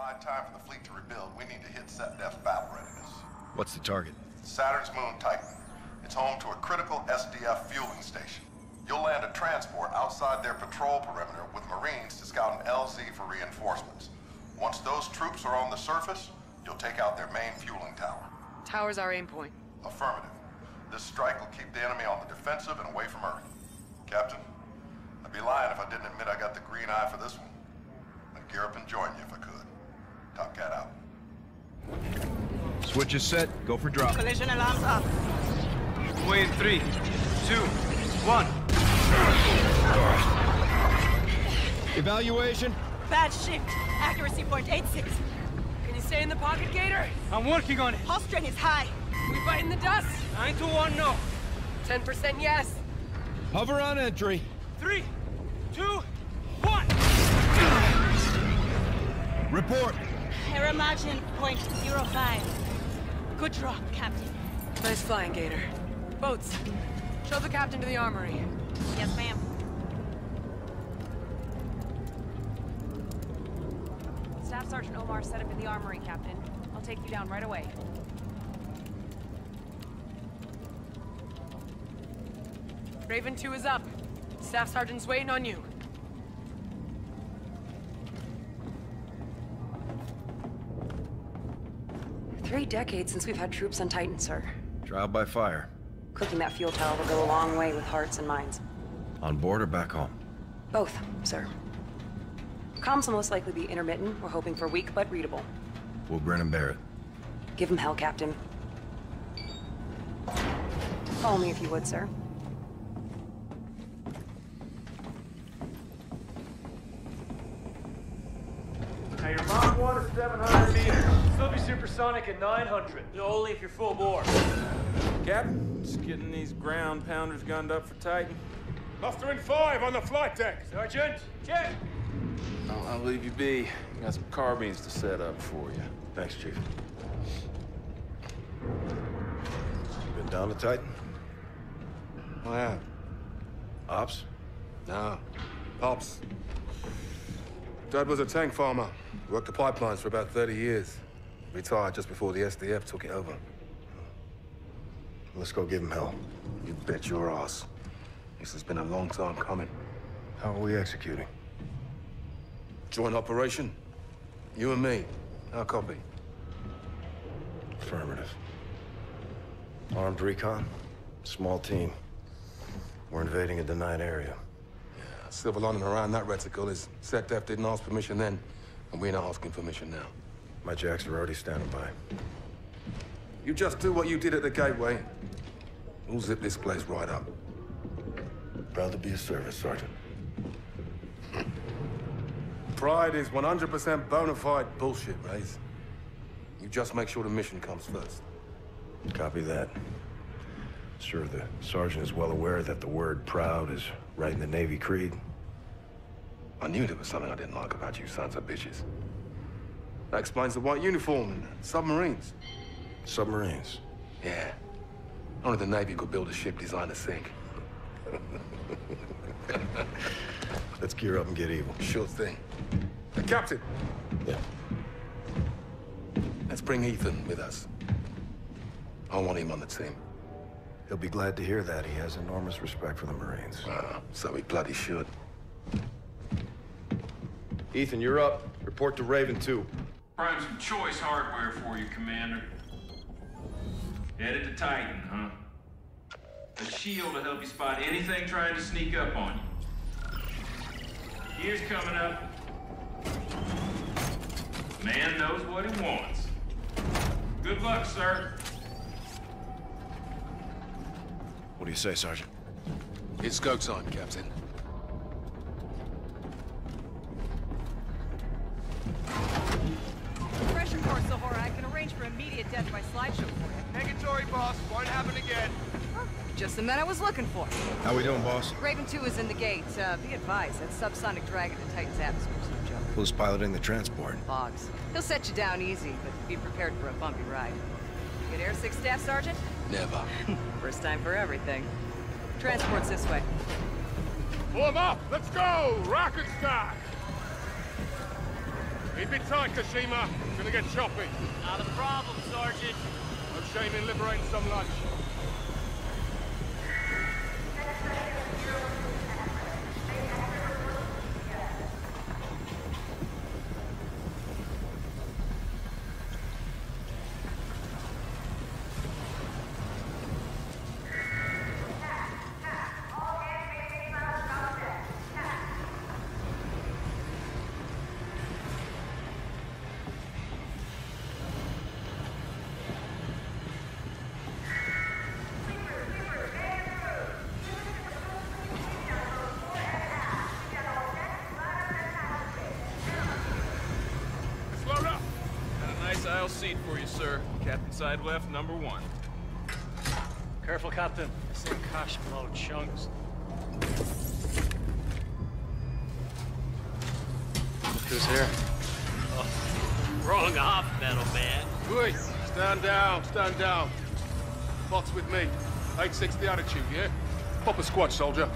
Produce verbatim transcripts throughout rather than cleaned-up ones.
buy time for the fleet to rebuild, we need to hit S D F battle readiness. What's the target? Saturn's moon Titan. It's home to a critical S D F fueling station. You'll land a transport outside their patrol perimeter with Marines to scout an L Z for reinforcements. Once those troops are on the surface, you'll take out their main fueling tower. Tower's our aim point. Affirmative. This strike will keep the enemy on the defensive and away from Earth. Captain, I'd be lying if I didn't admit I got the green eye for this one. I'd gear up and join you if I could. Top Cat out. Switch is set. Go for drop. Collision alarms up. Way in three, two, one. Evaluation. Bad shift. Accuracy point eight six. Can you stay in the pocket, Gator? I'm working on it. Pulse strain is high. We biting the dust? Nine to one, no. Ten percent, yes. Hover on entry. Three, two, one. Report. Error margin point zero five. Good drop, Captain. Nice flying, Gator. Boats, show the captain to the armory. Yes, ma'am. Staff Sergeant Omar set up in the armory, Captain. I'll take you down right away. Raven two is up. Staff Sergeant's waiting on you. Three decades since we've had troops on Titan, sir. Trial by fire. Cooking that fuel tower will go a long way with hearts and minds. On board or back home? Both, sir. Comms will most likely be intermittent. We're hoping for weak, but readable. We'll grin and bear it. Give him hell, Captain. Follow me if you would, sir. You're on water seven hundred meters. Still be supersonic at nine hundred. Only if you're full bore. Captain, just getting these ground pounders gunned up for Titan. Muster in five on the flight deck. Sergeant, check. I'll, I'll leave you be. Got some carbines to set up for you. Thanks, Chief. You been down to Titan? Oh, yeah. Ops? No. Ops. Dad was a tank farmer. Worked the pipelines for about thirty years. Retired just before the S D F took it over. Let's go give him hell. You bet your ass. This has been a long time coming. How are we executing? Joint operation. You and me. I'll copy. Affirmative. Armed recon. Small team. We're invading a denied area. Civil on and around that reticle is S D F didn't ask permission then, and we're not asking permission now. My jacks are already standing by. You just do what you did at the gateway. We'll zip this place right up. Proud to be of service, Sergeant. Pride is one hundred percent bona fide bullshit, Reyes. You just make sure the mission comes first. Copy that. Sure, the Sergeant is well aware that the word proud is right in the Navy creed. I knew there was something I didn't like about you sons of bitches. That explains the white uniform and submarines. Submarines? Yeah. Only the Navy could build a ship designed to sink. Let's gear up and get evil. Sure thing. Hey, Captain! Yeah. Let's bring Ethan with us. I want him on the team. He'll be glad to hear that. He has enormous respect for the Marines. Uh, so he bloody should. Ethan, you're up. Report to Raven two. Prime some choice hardware for you, Commander. Headed to Titan, huh? A shield to help you spot anything trying to sneak up on you. Gear's coming up. Man knows what he wants. Good luck, sir. What do you say, Sergeant? It's go time, Captain. Pressure course, O'Hara. I can arrange for immediate death by slideshow for you. Negatory, boss. Won't happen again. Huh. Just the men I was looking for. How we doing, boss? Raven two is in the gate. Uh, be advised, that subsonic drag in the Titan's atmosphere is no joke. Who's piloting the transport? Boggs. He'll set you down easy, but be prepared for a bumpy ride. You get Air six Staff Sergeant? Never. First time for everything. Transport's this way. Pull him up! Let's go! Rocket stock! Keep it tight, Kashima. It's gonna get choppy. Not a problem, Sergeant. No shame in liberating some lunch. Seat for you, sir. Captain side left, number one. Careful, Captain. I see cash below chunks. Look who's here. Oh, wrong hop, metal man. Wait, stand down, stand down. Box with me. eight sixty attitude, yeah? Pop a squad, soldier.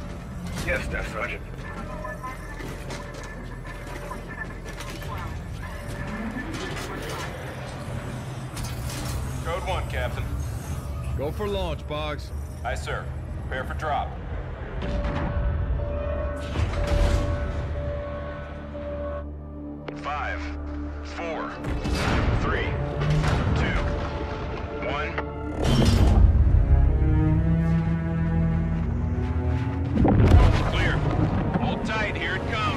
Yes, that's right. One, Captain. Go for launch, Boggs. Aye, sir. Prepare for drop. Five, four, three, two, one. Clear. Hold tight. Here it comes.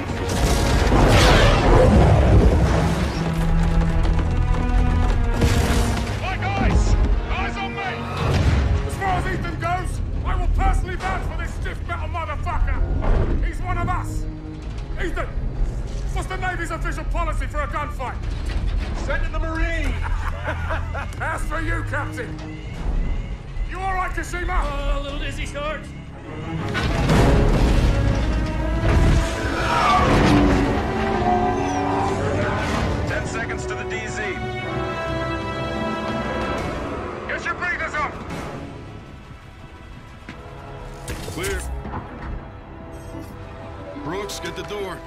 Personally vouch for this stiff metal motherfucker! He's one of us! Ethan! What's the Navy's official policy for a gunfight? Send in the Marine! As for you, Captain! You alright, Kashima? Oh, a little dizzy, Sarge. Ten seconds to the D Z. Get your breathers up! Clear. Brooks, get the door.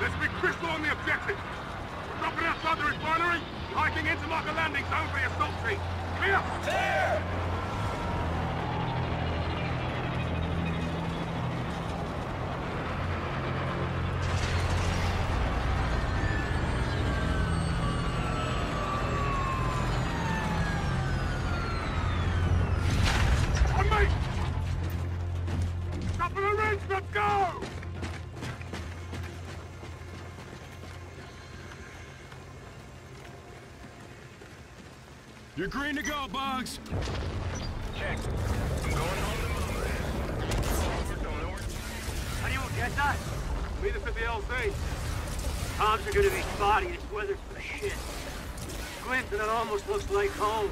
Let's be crystal on the objective. We're dropping outside the refinery, hiking in to mark a landing zone for the assault team. Clear! Clear! You're green to go, Boggs! Check. I'm going home to mama. How do you get that? Meet us at the L Z. Comms are gonna be spotty. This weather's for shit. Squint and it almost looks like home.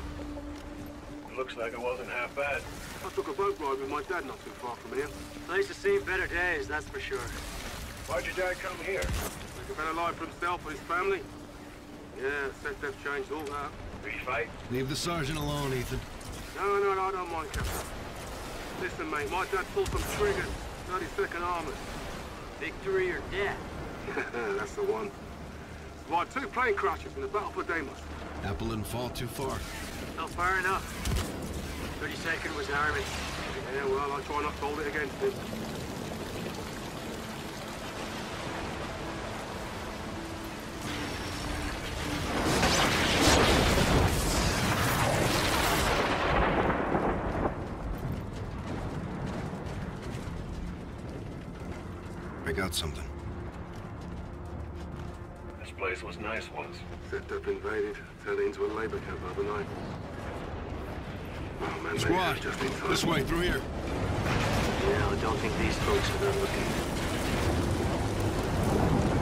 It looks like it wasn't half bad. I took a boat ride with my dad not too far from here. Place has seen better days, that's for sure. Why'd your dad come here? Make a better life for himself and his family. Yeah, S D F changed all that. Fight. Leave the sergeant alone, Ethan. No, no, no, I don't mind, Captain. Listen, mate, my dad pulled some triggers. thirty-second armor. Victory or death? That's the one. Why, two plane crashes in the battle for Deimos. Apple didn't fall too far. Not far enough. thirty-second was Harriman. Yeah, well, I'll try not to hold it against him. Something. This place was nice once. Set up invaded, turned into a labor camp overnight. Oh, man, squad, just this way, through here. Yeah, I don't think these folks are done looking.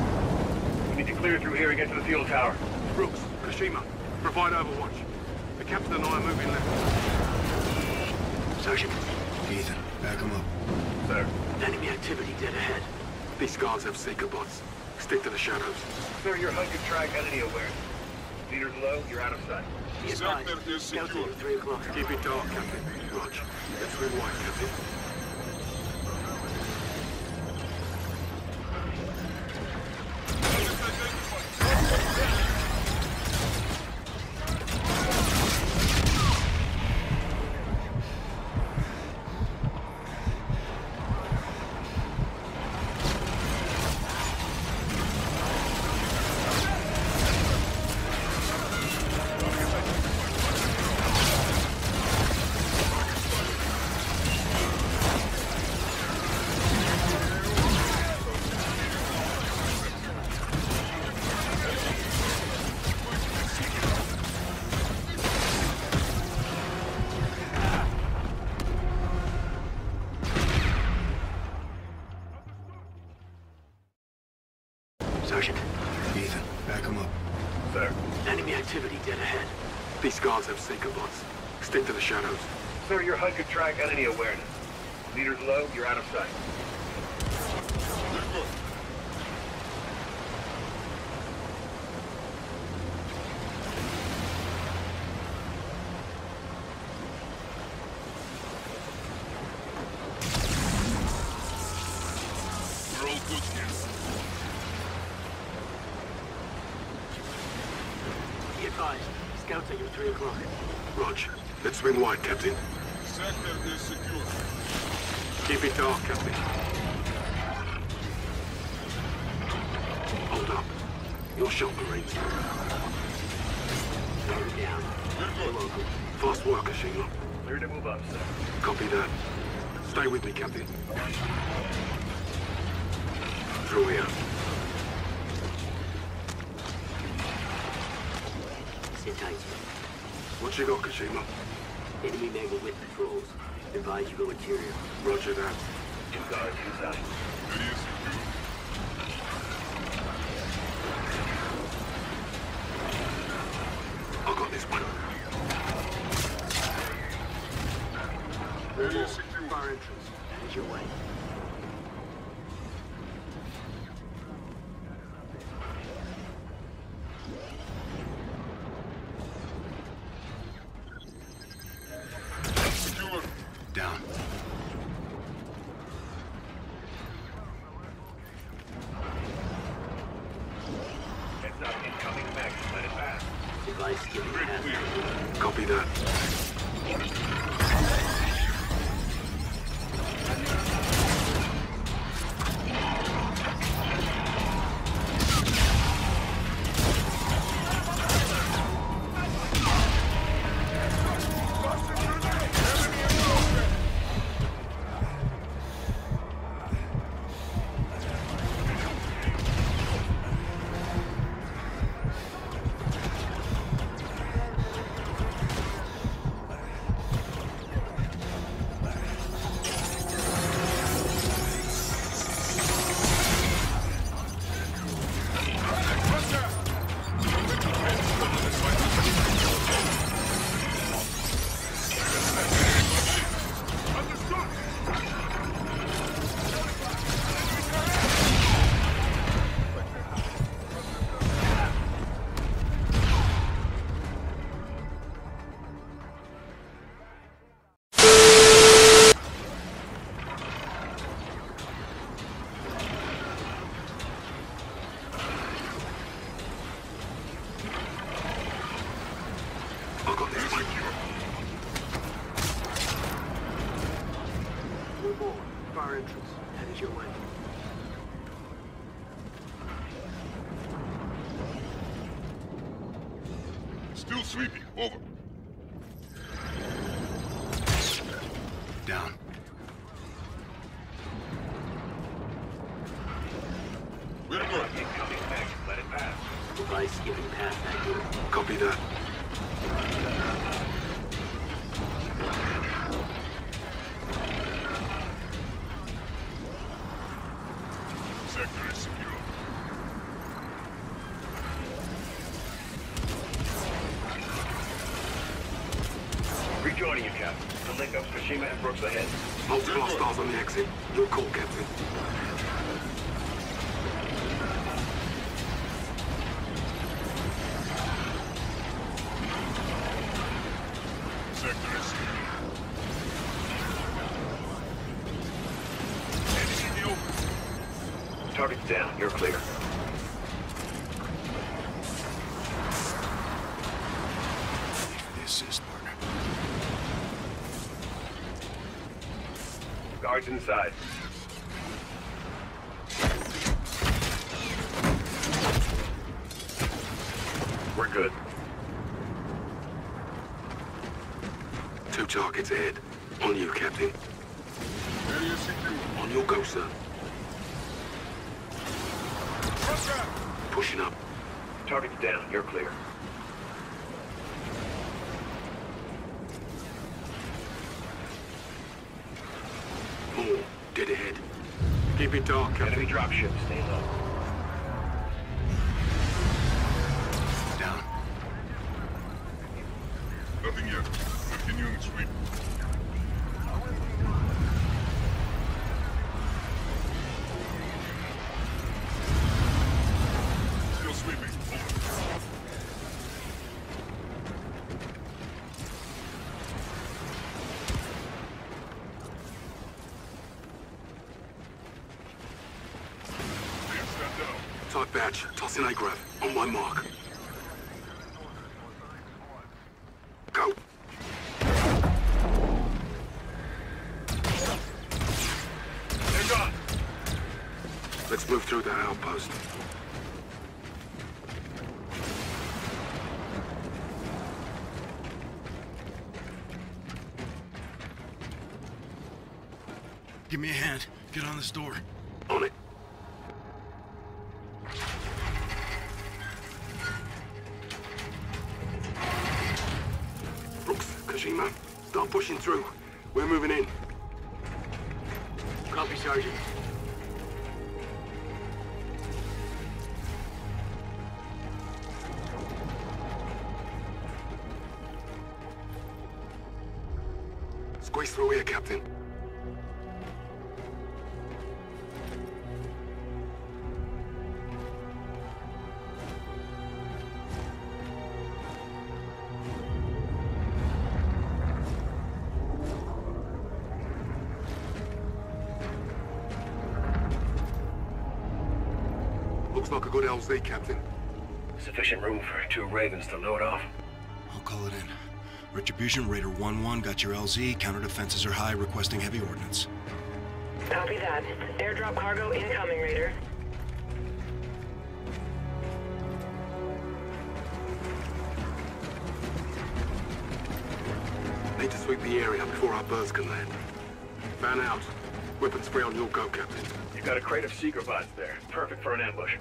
We need to clear through here and get to the fuel tower. Brooks, Kashima, provide overwatch. The captain and I are moving left. Sergeant. Ethan, back him up. Sir. Enemy activity dead ahead. These guards have seeker bots. Stick to the shadows. Sir, your H U D could track entity aware. Leader's low, you're out of sight. Be advised. Sector is secure. Delta, three o'clock. Keep it dark, Captain. Roger. Let's rewind, Captain. Sergeant. Ethan, back him up. Sir. Enemy activity dead ahead. These guards have sinker bots. Stick to the shadows. Sir, your H U D could track on any awareness. Leader's low, you're out of sight. Roger. Let's swing wide, Captain. Sector is secure. Keep it dark, Captain. Hold up. Your shot, Marines. Down, down. Fast work, Kashima. Clear to move up, sir. Copy that. Stay with me, Captain. Through here. Sit tight. What you got, Kashima? Enemy naval with patrols. Advise you go interior. Roger that. You got it, you got it. I got this one. There is secure. Fire entrance. That is your way. Still sweeping. Over. Down. We're good. Coming back. Let it pass. Device giving pass back here. Copy that. Sector is secure. Joining you, Captain. To link up Kashima and Brooks ahead. Multiple stars on the exit. Your call, Captain. Target's down. You're clear. This is partner. Guards inside. We're good. Two targets ahead. On you, Captain. On your go, sir. Pushing up. Target's down. You're clear. More. Dead ahead. Keep it dark, Captain. Enemy dropship. Stay low. Give me a hand. Get on this door. On it. Brooks, Kashima, start pushing through. We're moving in. Copy, Sergeant. Squeeze through here, Captain. L Z, Captain. Sufficient room for two Ravens to load off. I'll call it in. Retribution, Raider one one, got your L Z. Counter defenses are high, requesting heavy ordnance. Copy that. Airdrop cargo incoming, Raider. Need to sweep the area before our birds can land. Man out. Weapon spray on your go, Captain. You've got a crate of Seeker bots there. Perfect for an ambush.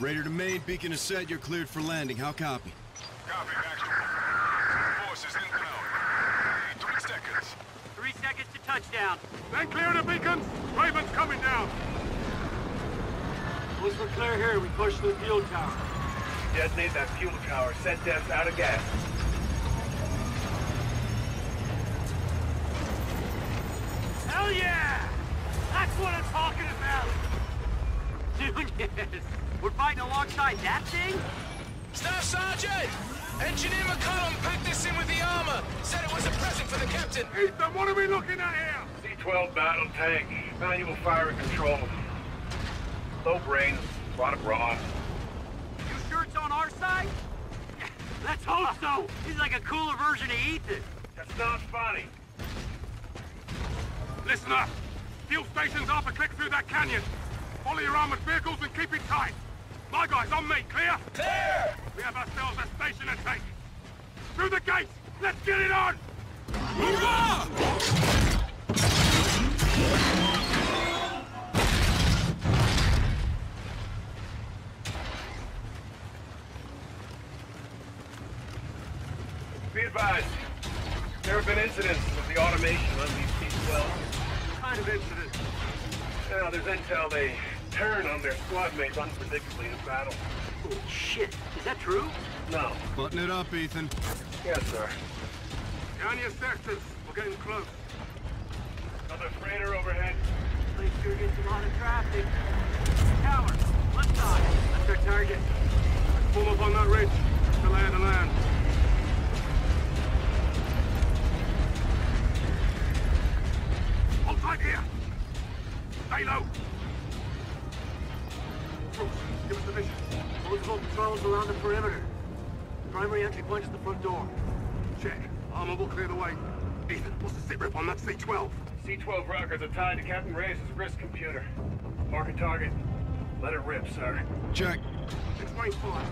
Raider to main, beacon is set, you're cleared for landing. How copy? Copy, back. Forces inbound. Three seconds. Three seconds to touchdown. Then clear the beacons. Raven's coming down. Once we're clear here, we push the fuel tower. Detonate that fuel tower. Set depth out of gas. Hell yeah! That's what I'm talking about! Juniors! We're fighting alongside that thing? Staff Sergeant! Engineer McCollum packed this in with the armor. Said it was a present for the captain. Ethan, what are we looking at here? C twelve battle tank. Manual fire and control. Low brain. A lot of brawn. You sure it's on our side? Let's hope so. He's like a cooler version of Ethan. That's not funny. Listen up. Fuel station's half a click through that canyon. Follow your armored vehicles and keep it tight. My guys, on me, clear? Clear! We have ourselves a station to take. Through the gates! Let's get it on! Hoorah! Be advised, there have been incidents with the automation on these T twelves. What kind of incidents? Now, there's intel they turn on their squad mates unpredictably in battle. Oh, shit. Is that true? No. Button it up, Ethan. Yes, sir. Down your sectors. We're getting close. Another freighter overhead. Place sure gets a lot of traffic. Tower, left side. That's their target. Pull up on that ridge. To land to land. Right here! Stay low! Brooks, give us the mission. Multiple patrols around the perimeter. Primary entry point is the front door. Check. Armor will clear the way. Ethan, what's the sit-rep on that C twelve? C twelve rockers are tied to Captain Reyes' wrist computer. Mark a target. Let it rip, sir. Check. Explain fire.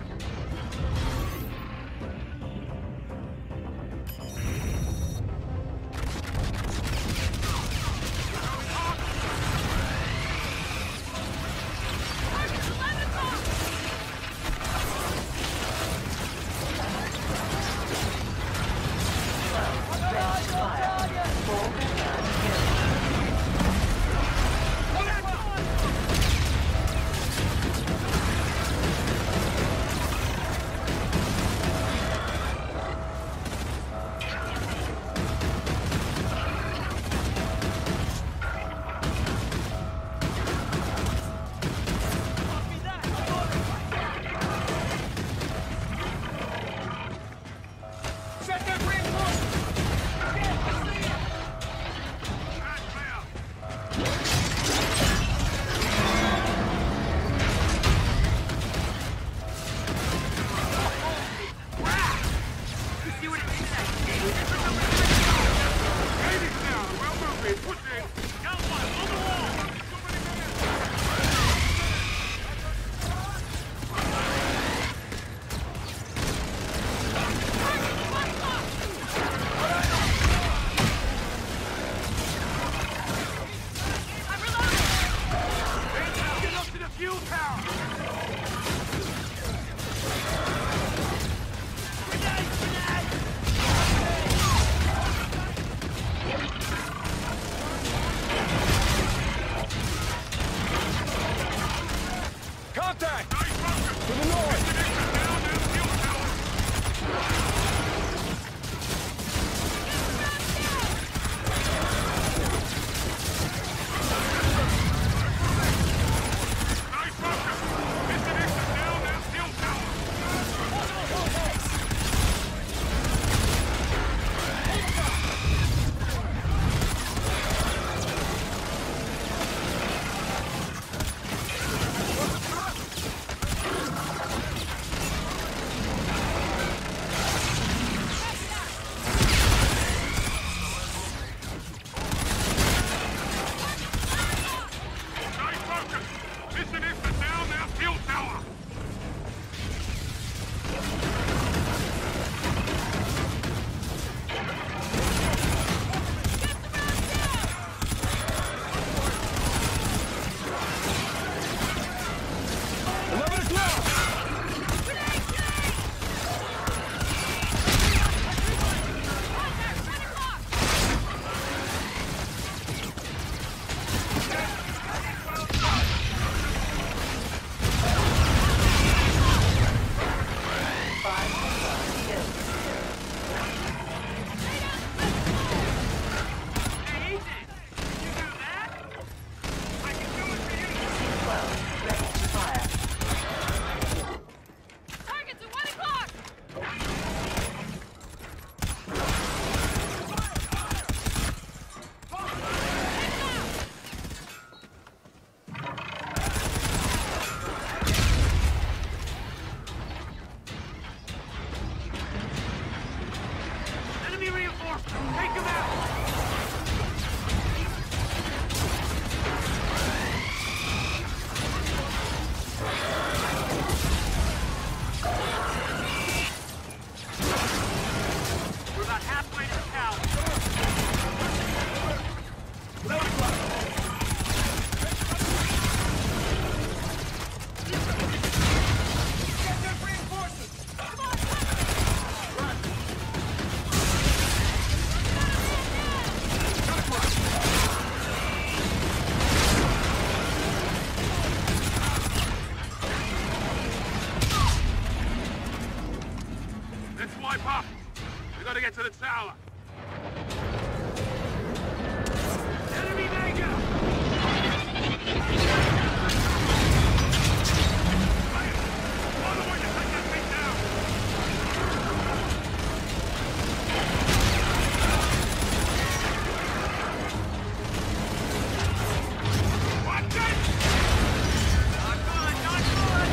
Take him out! power. Enemy danger! Fire! On the way to take that thing down! Watch it! Not good, not good!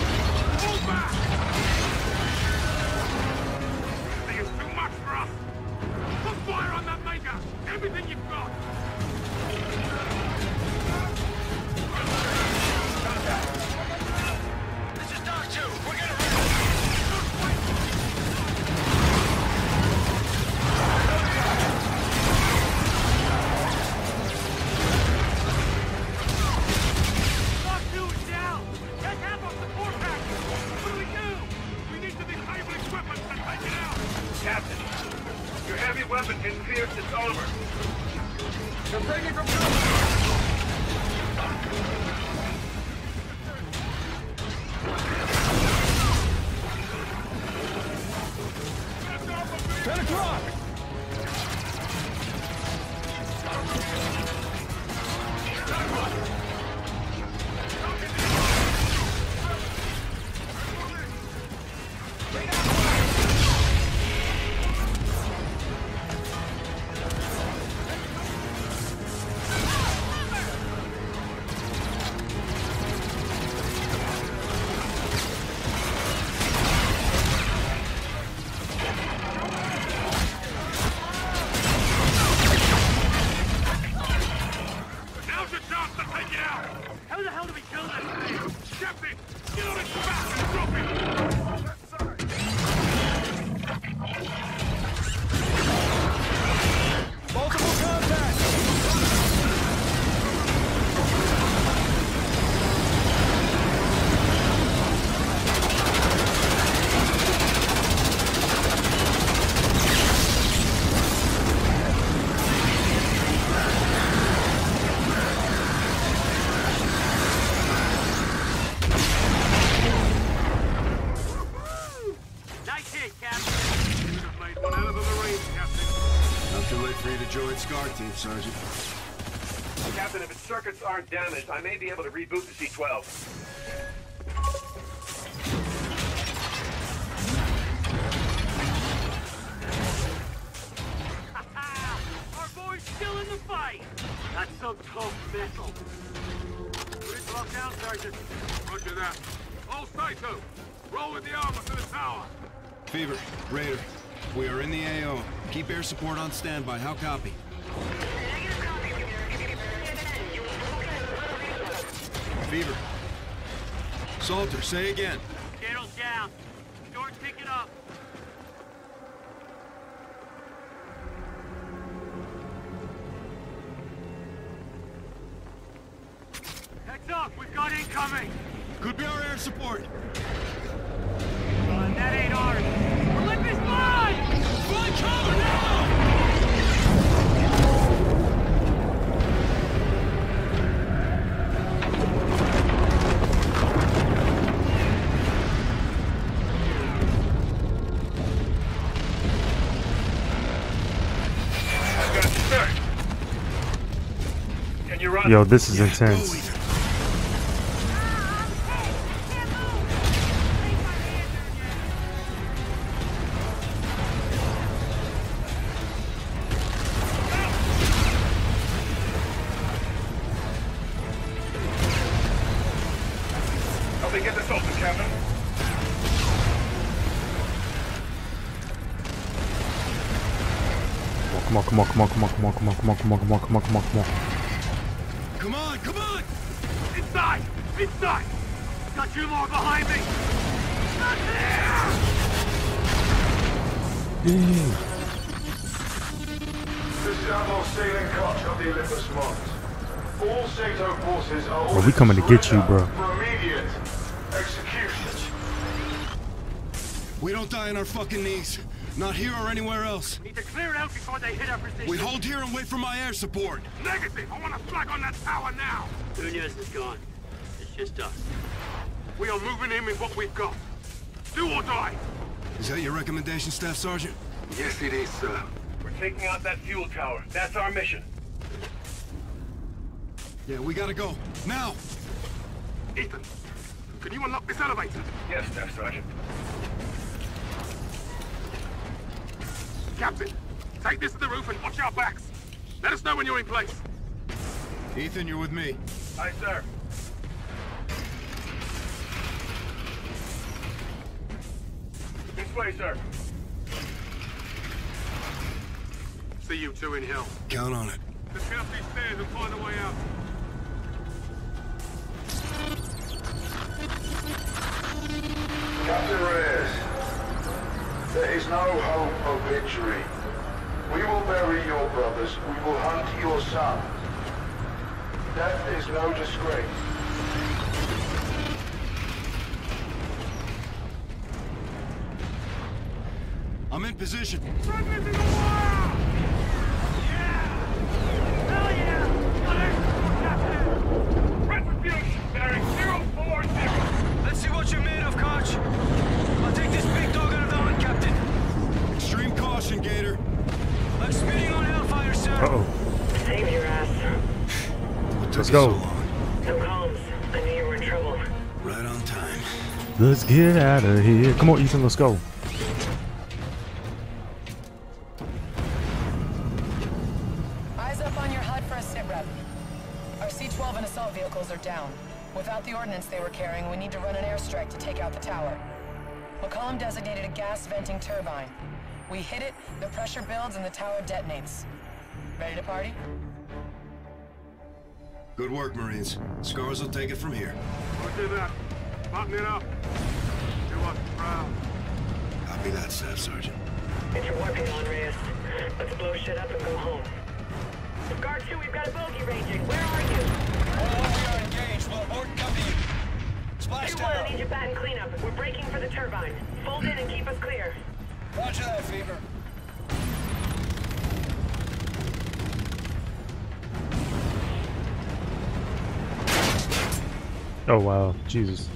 Move back! This thing is too much for us! Put fire on that maker! Everything you've got! Sergeant. Captain, if its circuits aren't damaged, I may be able to reboot the C twelve. Our boy's still in the fight! That's some cold metal. Bridge locked down, Sergeant. Roger that. All Saito, roll with the armor to the tower. Fever, Raider, we are in the A O. Keep air support on standby. How copy? Fever. Salter, say again. Gator's down. Door ticket up. Heads up, we've got incoming. Could be our air support. Uh, that ain't ours. Olympus Mons! Find cover now! Yo, this is intense. Come on, come on, come on, come on, come on, come on, come on, come on, come on, come on, come on, come on. Come on, come on! Inside! Inside! Got two more behind me! Not there! This is our sailing cart of the Olympus Mons. All Sato forces are all. Are we coming to get you, bro? For immediate execution. We don't die on our fucking knees. Not here or anywhere else. We need to clear it out before they hit our position. We hold here and wait for my air support. Negative! I want to flag on that tower now! Nunez is gone. It's just us. We are moving in with what we've got. Do or die! Is that your recommendation, Staff Sergeant? Yes, it is, sir. We're taking out that fuel tower. That's our mission. Yeah, we gotta go. Now! Ethan, can you unlock this elevator? Yes, Staff Sergeant. Captain, take this to the roof and watch our backs. Let us know when you're in place. Ethan, you're with me. Aye, sir. This way, sir. See you two in hell. Count on it. Let's get up these stairs and find a way out. Captain Reyes, there is no hope of victory. We will bury your brothers. We will hunt your son. Death is no disgrace. I'm in position. Run me to the wall! Gator. I'm spinning on Hellfire, sir. Uh-oh. Save your ass. What took Let's go. So long? No comms. I knew you were in trouble. Right on time. Let's get out of here. Come on, Ethan. Let's go. Eyes up on your H U D for a sit rep. Our C twelve and assault vehicles are down. Without the ordnance they were carrying, we need to run an airstrike to take out the tower. McCollum designated a gas venting turbine. We hit it, the pressure builds, and the tower detonates. Ready to party? Good work, Marines. Scars will take it from here. Roger that. Button it up. Do us proud. Copy that, Staff Sergeant. It's your warping on, Reyes. Let's blow shit up and go home. Guard two, we've got a bogey ranging. Where are you? Oh, we are engaged. We'll order company. Splash down. two one, I need your bat and cleanup. We're breaking for the turbine. Fold in and keep us clear. Watch that, Fever. Oh, wow. Jesus.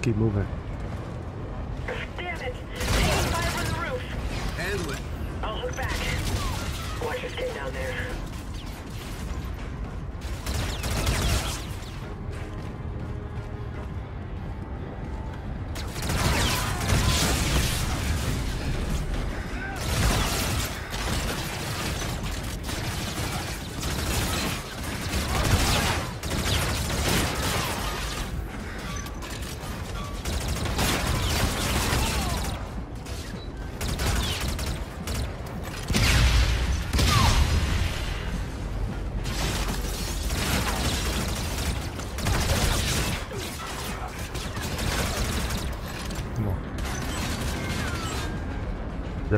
Let's keep moving. Damn it! Taking fire from the roof. Handle it. I'll hook back. Watch us get down there.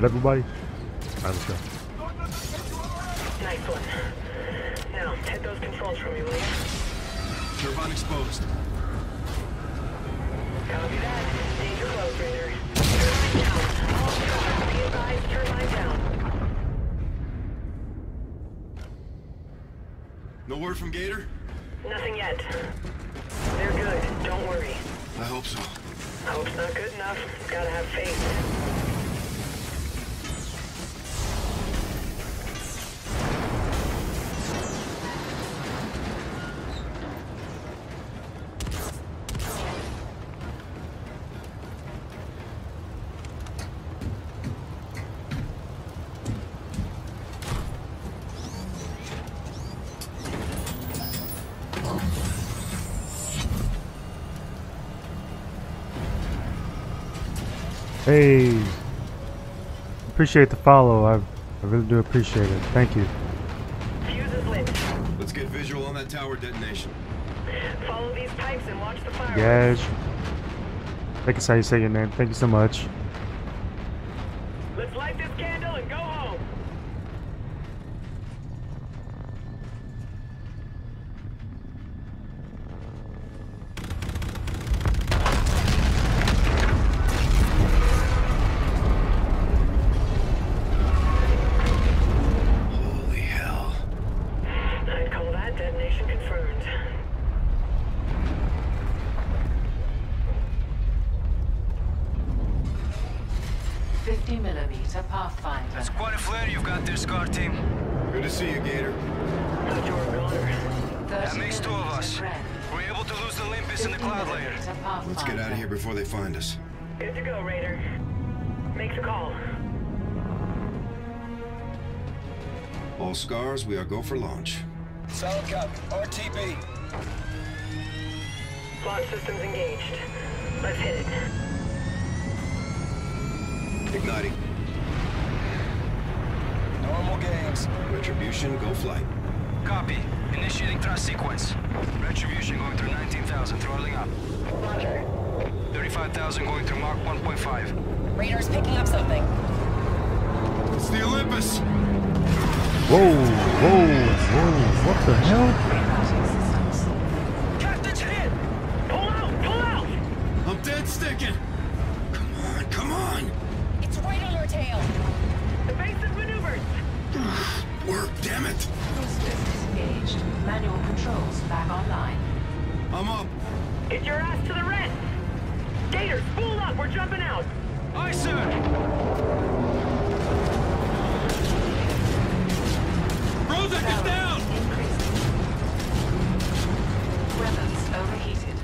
Everybody? I'm sure. Nice one. Now, head those controls from you, will you? Turbine exposed. Copy that. Danger close, Raider. Turbine down. All cars, be advised, turbine down. No word from Gator? Nothing yet. They're good. Don't worry. I hope so. Hope's not good enough. Gotta have faith. Hey, appreciate the follow. I, I really do appreciate it. Thank you. Fuse is lit. Let's get visual on that tower detonation. Follow these pipes and watch the fire. Yes. I think that's how you say your name. Thank you so much. Let's light this candle and go home. Scars, we are go for launch. Solid copy. R T B. Launch systems engaged. Let's hit it. Igniting. Normal games. Retribution, go flight. Copy. Initiating thrust sequence. Retribution going through nineteen thousand, throttling up. Roger. thirty-five thousand going through Mach one point five. Raider's picking up something. It's the Olympus! Whoa, whoa, whoa, what the hell? Captain's hit! Pull out, pull out! I'm dead sticking! Come on, come on! It's right on your tail! Evasive maneuvers! Work, damn it! Engaged. Manual controls back online. I'm up! Get your ass to the rest! Gator, spool up, we're jumping out! Aye, sir! Rosek is down! Weapons overheated.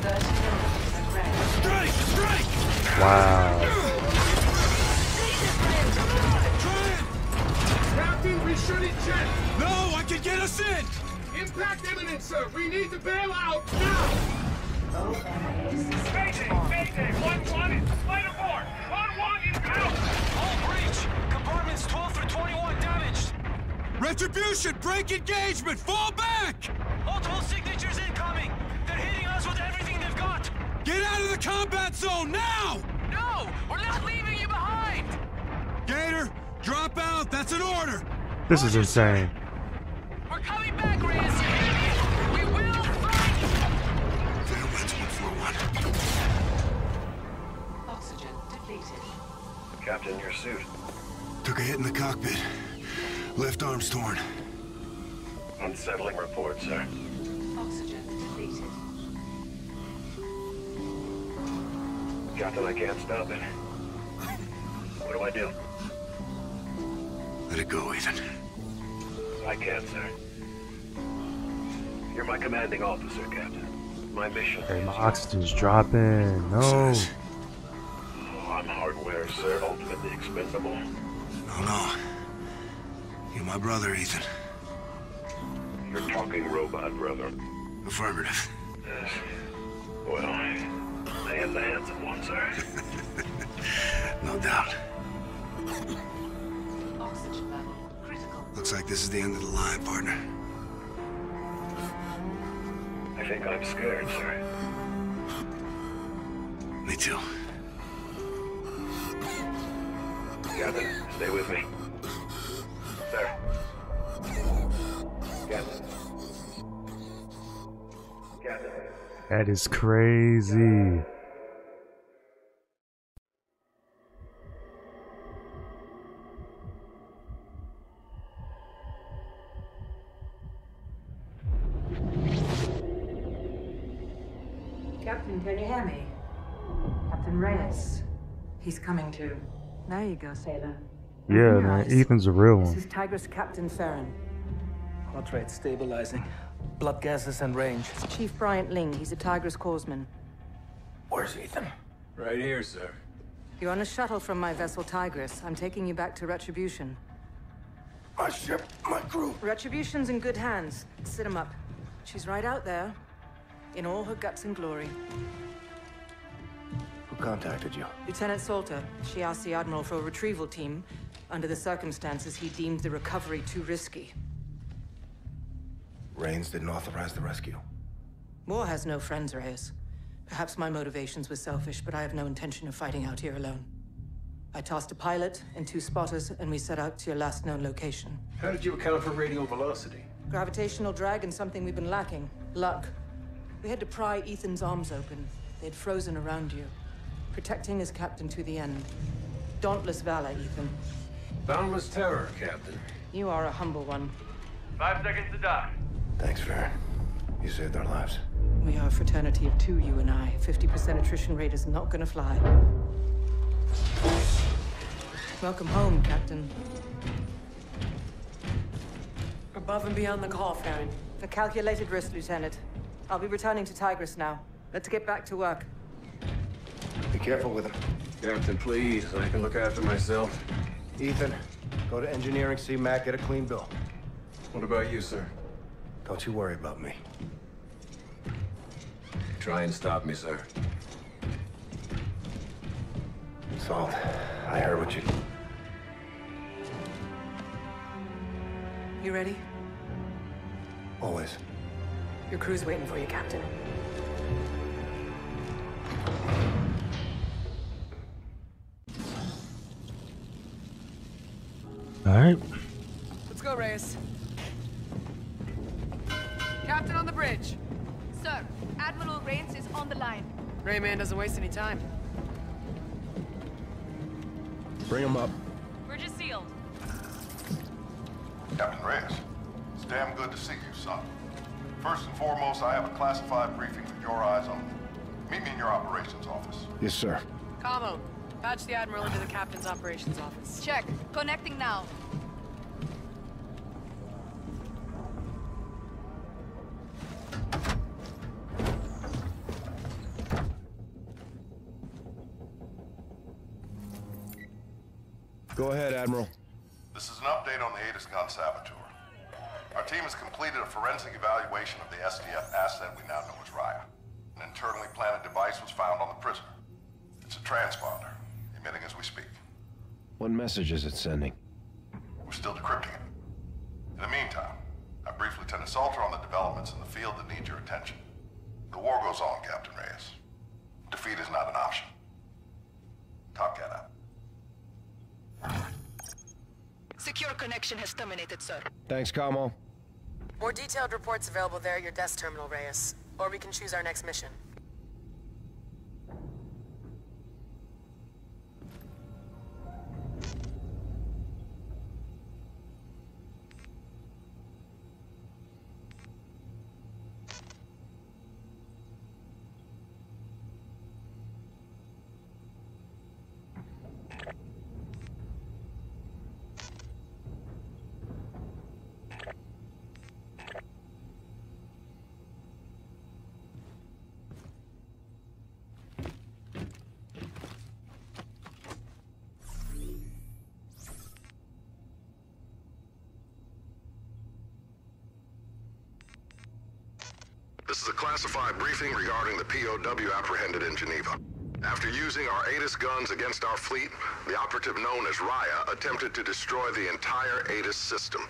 thirty millimeters of red. Strike! Strike! Wow. Captain, we should eject! No, I can get us in! Impact imminent, sir! We need to bail out now! Mayday! Mayday! One wanted! Flight aboard! One wanted out! All breach! Compartments twelve through twenty-one damaged. Retribution, break engagement, fall back! Multiple signatures incoming. They're hitting us with everything they've got. Get out of the combat zone now! No, we're not leaving you behind. Gator, drop out. That's an order. This is insane. We're coming back, Reyes. We will fight. Farewells, one forty-one. Oxygen depleted. Captain, your suit. Took a hit in the cockpit. Left arm's torn. Unsettling report, sir. Oxygen depleted. Got that I can't stop it. What do I do? Let it go, Ethan. I can't, sir. You're my commanding officer, Captain. My mission. Hey, my oxygen's dropping. No. Oh, I'm hardware, sir. Ultimately expendable. No, no. You're my brother, Ethan. You're talking robot, brother. Affirmative. Yes. Well, I am the handsome one, sir. No doubt. Oxygen level critical. Looks like this is the end of the line, partner. I think I'm scared, sir. Me too. Captain, stay with me. Sir. Captain. Captain. That is crazy. He's coming to. There you go, sailor. Yeah, man, Ethan's a real one. This is Tigris Captain Farron. Heart rate stabilizing. Blood gases and range. Chief Bryant Ling. He's a Tigris corpsman. Where's Ethan? Right here, sir. You're on a shuttle from my vessel Tigris. I'm taking you back to Retribution. My ship, my crew. Retribution's in good hands. Sit him up. She's right out there, in all her guts and glory. Contacted you? Lieutenant Salter. She asked the Admiral for a retrieval team. Under the circumstances, he deemed the recovery too risky. Raines didn't authorize the rescue. War has no friends, Reyes. Perhaps my motivations were selfish, but I have no intention of fighting out here alone. I tasked a pilot and two spotters, and we set out to your last known location. How did you account for radial velocity? Gravitational drag and something we've been lacking. Luck. We had to pry Ethan's arms open. They had frozen around you. Protecting his captain to the end. Dauntless valor, Ethan. Boundless terror, Captain. You are a humble one. Five seconds to die. Thanks, Farron. You saved our lives. We are a fraternity of two, you and I. fifty percent attrition rate is not gonna fly. Welcome home, Captain. Above and beyond the call, Farron. A calculated risk, Lieutenant. I'll be returning to Tigris now. Let's get back to work. Be careful with him. Captain, please. I can look after myself. Ethan, go to engineering, see Mac, get a clean bill. What about you, sir? Don't you worry about me. Try and stop me, sir. Salt, I heard what you... You ready? Always. Your crew's waiting for you, Captain. All right. Let's go, Reyes. Captain on the bridge. Sir, Admiral Reyes is on the line. Rayman doesn't waste any time. Bring him up. Bridge is sealed. Captain Reyes, it's damn good to see you, son. First and foremost, I have a classified briefing with your eyes on it. Meet me in your operations office. Yes, sir. Camo. Patch the Admiral into the Captain's Operations Office. Check. Connecting now. Go ahead, Admiral. This is an update on the ATIS gun saboteur. Our team has completed a forensic evaluation of the S D F asset we now know as Raya. An internally planted device was found on the prisoner. It's a transponder. Emitting as we speak. What message is it sending? We're still decrypting it. In the meantime, I briefed Lieutenant Salter on the developments in the field that need your attention. The war goes on, Captain Reyes. Defeat is not an option. Top cat out. Secure connection has terminated, sir. Thanks, Camo. More detailed reports available there at your desk terminal, Reyes. Or we can choose our next mission. classified briefing regarding the P O W apprehended in Geneva. After using our ATIS guns against our fleet, the operative known as Raya attempted to destroy the entire ATIS system.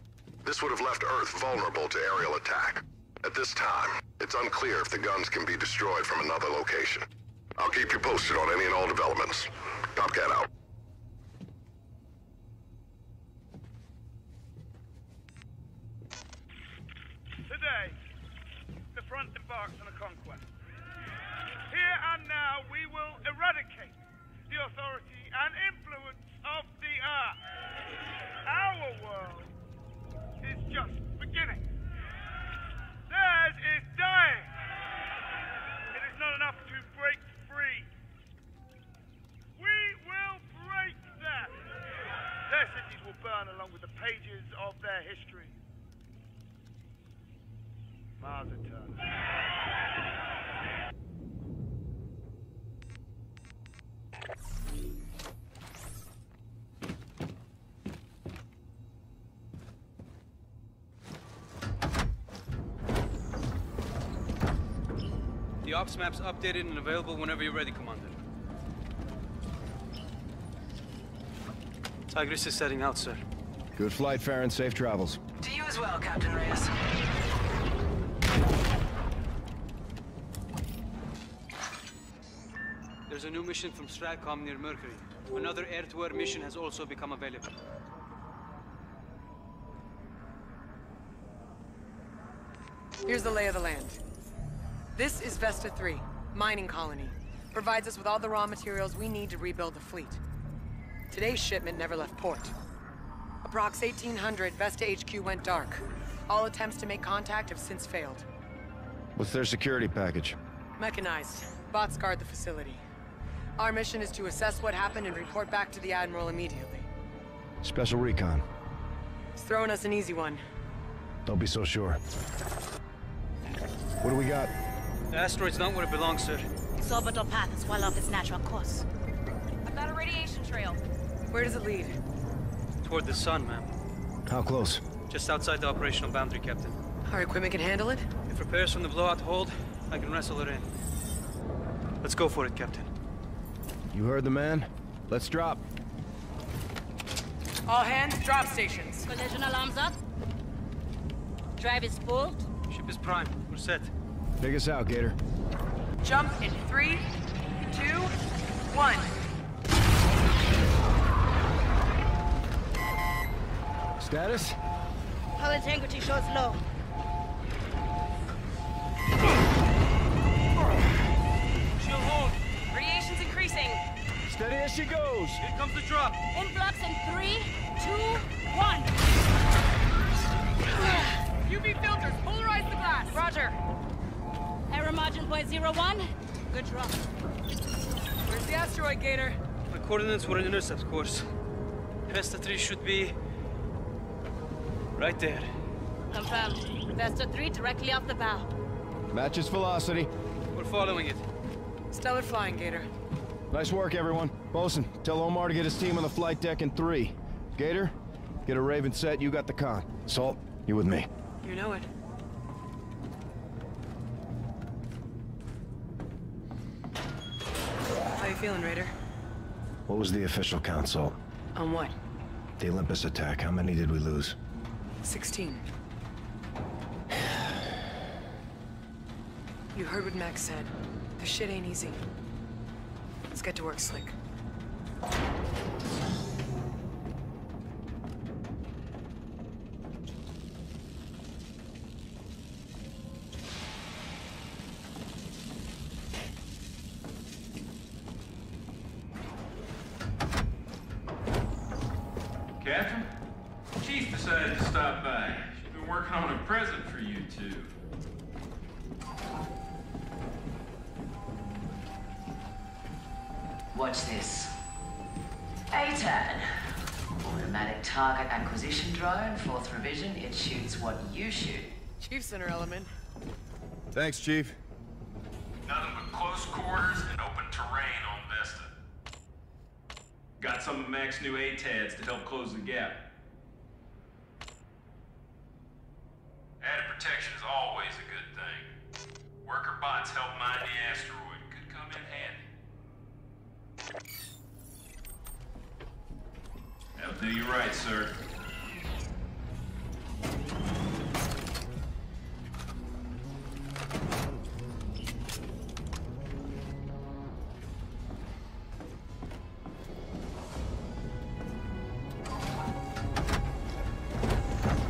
This would have left Earth vulnerable to aerial attack. At this time, it's unclear if the guns can be destroyed from another location. I'll keep you posted on any and all developments. Tomcat out. Today, the front embarks on a conquest. Here and now, we will eradicate the authority and influence of the Earth. Our world is just beginning. Theirs is dying. It is not enough to break free. We will break them. Their cities will burn along with the pages of their history. Mars Aeternum. The ops map's updated and available whenever you're ready, Commander. Tigris is setting out, sir. Good flight, Farron. Safe travels. To you as well, Captain Reyes. There's a new mission from Stratcom near Mercury. Another air-to-air mission has also become available. Here's the lay of the land. This is Vesta three, mining colony. Provides us with all the raw materials we need to rebuild the fleet. Today's shipment never left port. Approx eighteen hundred, Vesta H Q went dark. All attempts to make contact have since failed. What's their security package? Mechanized. Bots guard the facility. Our mission is to assess what happened and report back to the Admiral immediately. Special recon. It's throwing us an easy one. Don't be so sure. What do we got? The asteroid's not where it belongs, sir. Its orbital path is well off its natural course. I've got a radiation trail. Where does it lead? Toward the sun, ma'am. How close? Just outside the operational boundary, Captain. Our equipment can handle it? If repairs from the blowout hold, I can wrestle it in. Let's go for it, Captain. You heard the man. Let's drop. All hands, drop stations. Collision alarms up. Drive is spooled. Ship is prime. We're set. Take us out, Gator. Jump in three, two, one. Status? Hull integrity shows low. Radiation's increasing. Steady as she goes. Here comes the drop. Influx in three, two, one. U V filters, polarize the glass. Roger. Error margin point zero one. Good drop. Where's the asteroid, Gator? The coordinates were an intercept course. Vesta three should be right there. Confirmed. Vesta three directly off the bow. Matches velocity. We're following it. Stellar flying, Gator. Nice work, everyone. Bosun, tell Omar to get his team on the flight deck in three. Gator, get a Raven set. You got the con. Salt, you with me. You know it. How you feeling, Raider? What was the official count, Salt? On what? The Olympus attack. How many did we lose? Sixteen. You heard what Max said. This shit ain't easy. Let's get to work, Slick. Captain? Chief decided to stop by. She's been working on a present for you two. What's this? A TAD. Automatic target acquisition drone, fourth revision. It shoots what you shoot. Chief's in her element. Thanks, Chief. Nothing but close quarters and open terrain on Vesta. Got some of Mac's new A TADs to help close the gap. Added protection is always a good thing. Worker Do you right, sir.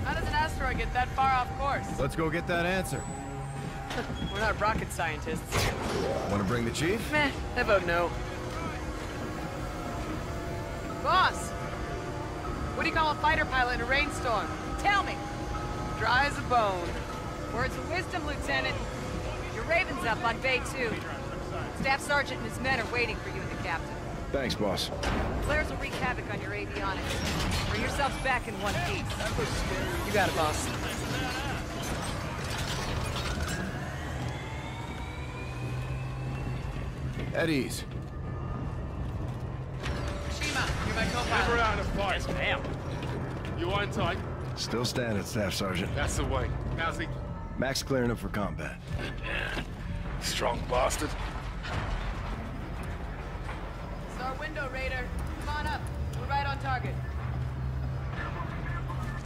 How does an asteroid get that far off course? Let's go get that answer. We're not rocket scientists. Want to bring the chief? Meh, I vote no. Boss! What do you call a fighter pilot in a rainstorm? Tell me! Dry as a bone. Words of wisdom, Lieutenant. Your Raven's up on Bay two. Staff Sergeant and his men are waiting for you and the captain. Thanks, boss. Flares will wreak havoc on your avionics. Bring yourselves back in one piece. You got it, boss. At ease. Kashima, you're my co-pilot. Never out of fight. Damn. You on tight? Still standing, Staff Sergeant. That's the way. How's he? Max clearing up for combat. Strong bastard. It's our window, Raider. Come on up. We're right on target.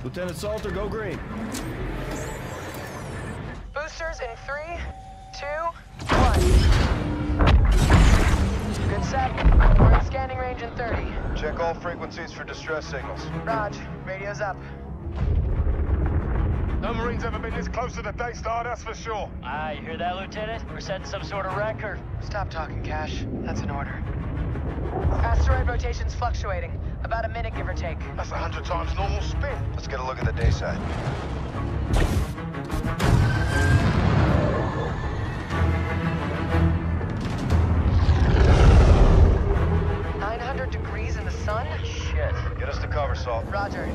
Lieutenant Salter, go green. Boosters in three, two, one. Good set. We're in scanning range in thirty. Check all frequencies for distress signals. Raj, radio's up. No Marines ever been this close to the Daystar, that's for sure. Ah, you hear that, Lieutenant? We're setting some sort of record. Stop talking, Cash. That's an order. Asteroid rotation's fluctuating. About a minute, give or take. That's a hundred times normal spin. Let's get a look at the day side. Degrees in the sun? Shit. Get us to cover, Salt. Roger.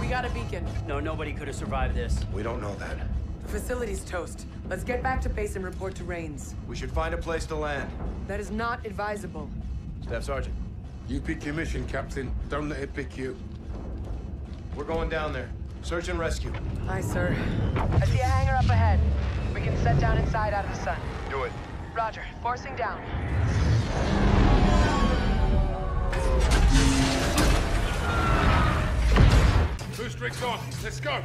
We got a beacon. No, nobody could have survived this. We don't know that. The facility's toast. Let's get back to base and report to Rains. We should find a place to land. That is not advisable. Staff Sergeant. You pick your mission, Captain. Don't let it pick you. We're going down there. Search and rescue. Aye, sir. I see a hangar up ahead. We can set down inside out of the sun. Do it. Roger. Forcing down. Boost rigs on. Let's go.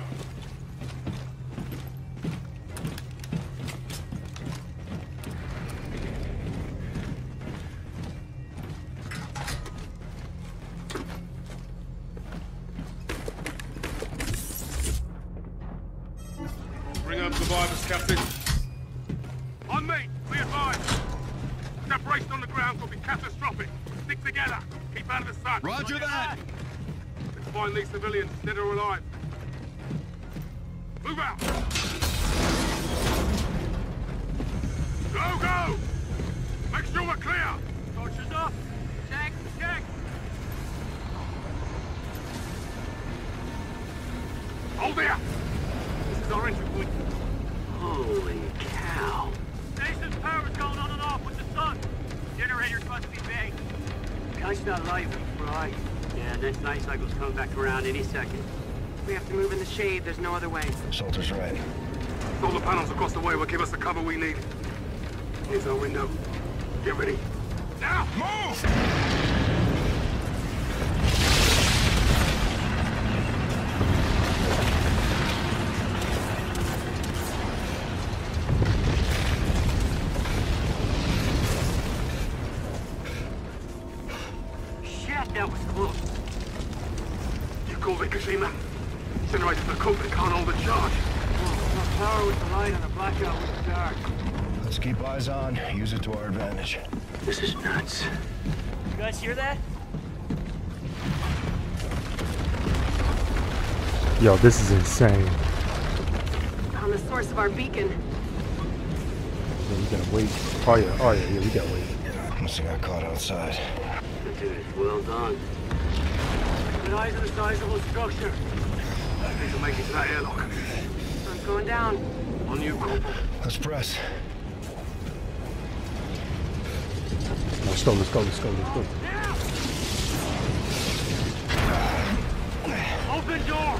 Survivors, Captain. On me, be advised. Separation on the ground will be catastrophic. Stick together. Keep out of the sun. Roger that. Let's find these civilians, dead or alive. Move out. Go, go. Make sure we're clear. Torches up. Check, check. Hold there. This is our entry point. Holy cow. Station's power's going on and off with the sun. Generators must be big. Guy's not live, right? Yeah, next night cycle's coming back around any second. We have to move in the shade. There's no other way. Salter's right. All the panels across the way will give us the cover we need. Here's our window. Get ready. Now, move! Kashima. Generators are cold and can't hold the charge. Well, power with the light and a blackout with the dark. Let's keep eyes on. Use it to our advantage. This is nuts. You guys hear that? Yo, this is insane. Found the source of our beacon. Yeah, we gotta wait. Oh yeah, oh yeah, yeah, we gotta wait. Must have got caught outside. Dude, well done. Eyes on the sizable structure. I think we'll make it to that airlock. I'm going down. On you, Corporal. Let's press. Let's go, let's go, let's go, let's go. Yeah. Open door!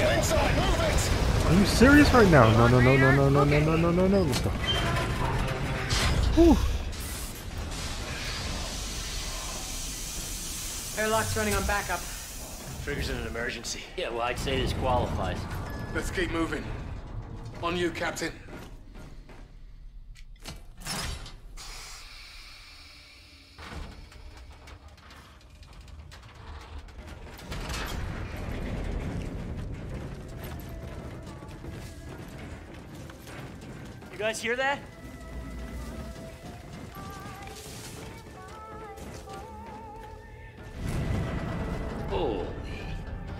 Get inside, move it! Are you serious right now? No, no, no, no, no, no, no, no, no, no, no. Let's go. Whew. Airlock's running on backup. Triggers in an emergency. Yeah, well, I'd say this qualifies. Let's keep moving. On you, Captain. You guys hear that? Holy.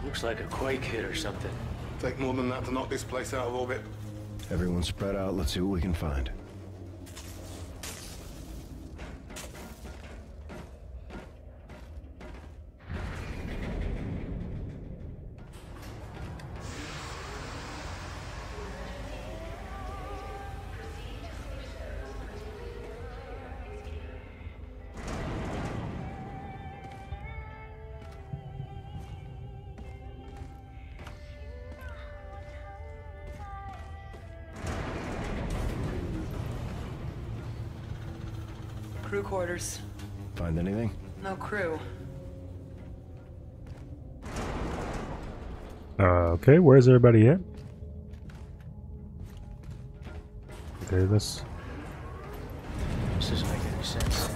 Looks like a quake hit or something. Take more than that to knock this place out of orbit. Everyone spread out, let's see what we can find. Crew quarters. Find anything? No crew. Uh, okay, where's everybody at? Okay, this. This doesn't make any sense.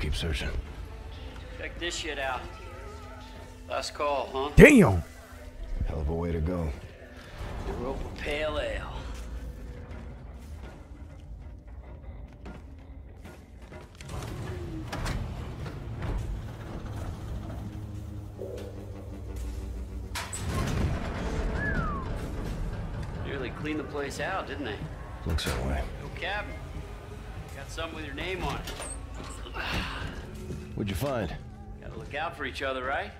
Keep searching. Check this shit out. Last call, huh? Damn! Hell of a way to go. Europa Pale Ale. The place out, didn't they? Looks that way. No cab. Got some with your name on it. What'd you find? Gotta look out for each other, right?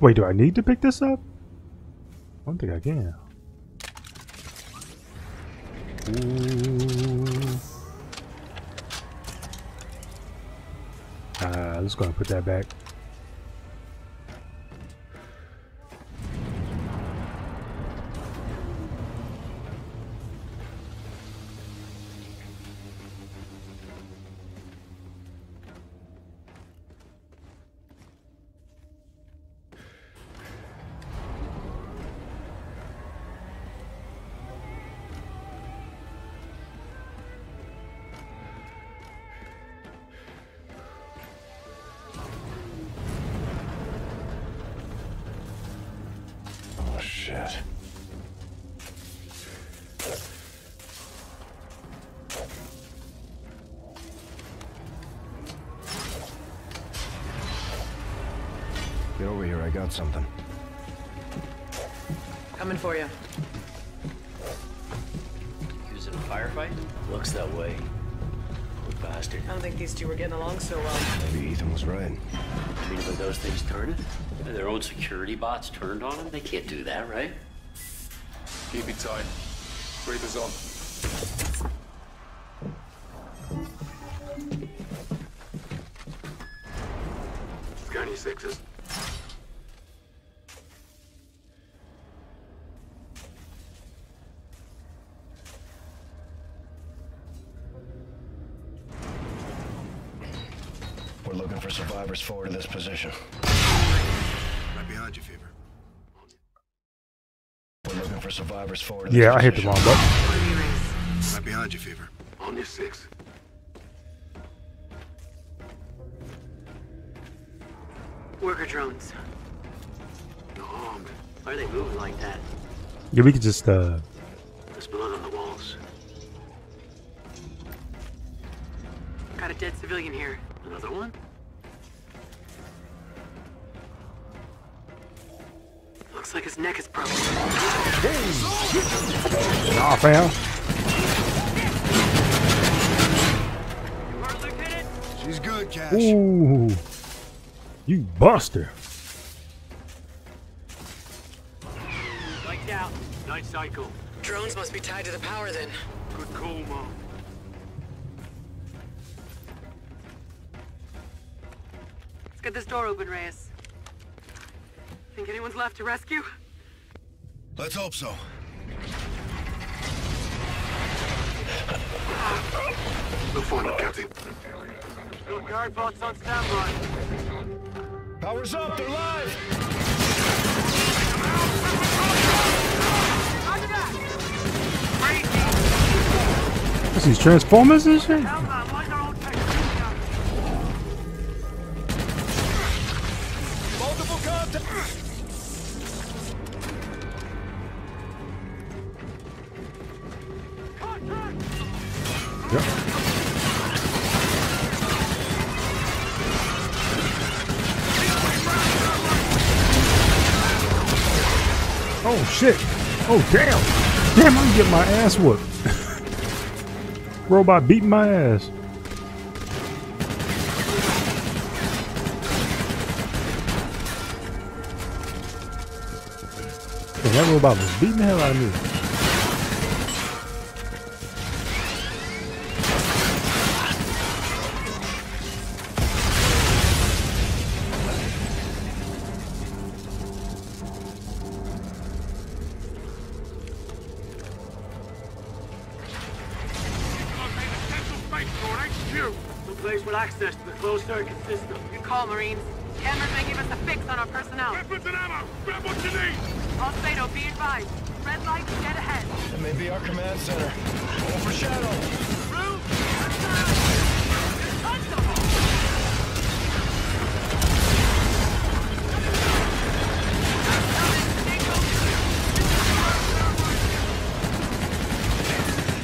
Wait, do I need to pick this up? I don't think I can. Ooh. Uh, let's go and put that back. Get over here, I got something. Coming for you. Is it a firefight? Looks that way. Poor bastard. I don't think these two were getting along so well. Maybe Ethan was right. I mean, when those things turn it, their own security bots turned on them, they can't do that, right? Keep it tight. Breathers on. Scanny sixes. Survivors forward to this position. Right behind you, Fever. We're looking for survivors forward to this yeah, position. I hit the wrong button. Right behind you, Fever. On your six. Worker drones. No, why are they moving like that? Yeah, we could just uh. There's blood on the walls. Got a dead civilian here. Another one. Looks like his neck is broken. Hey. Nah, fam. cash. Ooh, you buster. Lights out. Nice cycle. Drones must be tied to the power then. Good call, Mom. Let's get this door open, Reyes. Think anyone's left to rescue? Let's hope so. Look for him, Captain. Your guard boat's on standby. Power's up, they're live! What's these Transformers and shit? Multiple contacts! Yep. Oh shit! Oh damn! Damn, I'm getting my ass whooped. Robot beating my ass. Damn, that robot was beating the hell out of me. System. Good call, Marines. Cameras may give us a fix on our personnel. Weapons and ammo! Grab what you need! Alcedo, be advised. Red light, dead ahead. It may be our command center. Overshadow! Room! Untouchable!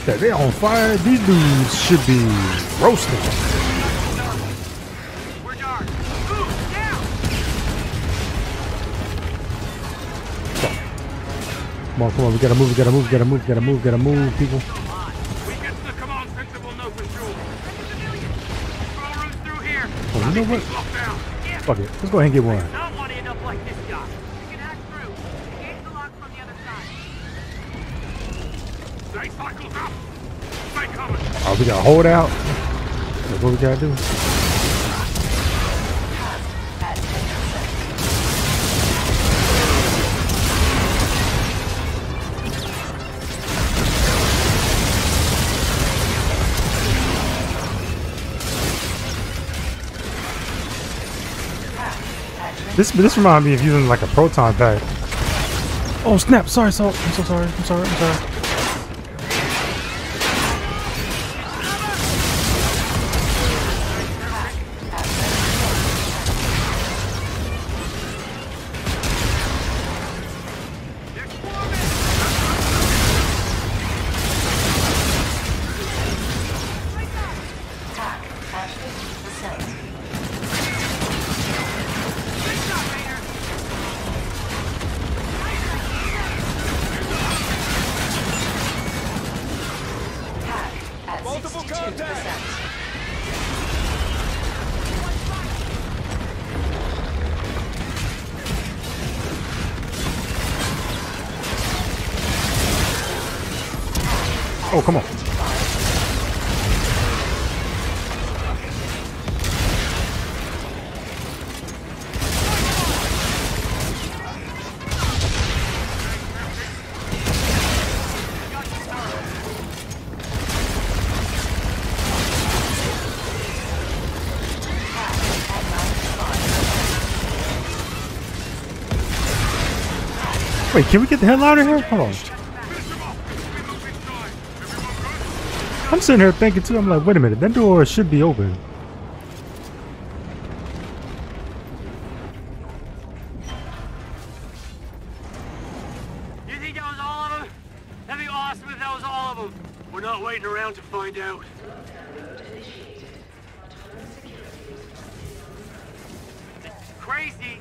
Yeah, they're on fire. These dudes should be roasted. Come on, come on, we gotta move, we gotta move, we gotta move, we gotta move, we gotta move, people. We get the command center, we'll know for sure. Oh, you know what? Fuck it, let's go ahead and get one. Not want to end up like this guy. We can hack through. Engage the lock from the other side. They cycle up. Stay covered. Oh, we gotta hold out. That's what we gotta do. This this reminds me of using like a proton pack. Oh snap! Sorry, Salt. I'm so sorry. I'm sorry. I'm sorry. Oh, come on. Wait, can we get the hell out of here? Hold on. I'm sitting here thinking too, I'm like, wait a minute, that door should be open. You think that was all of them? That'd be awesome if that was all of them. We're not waiting around to find out. It's crazy.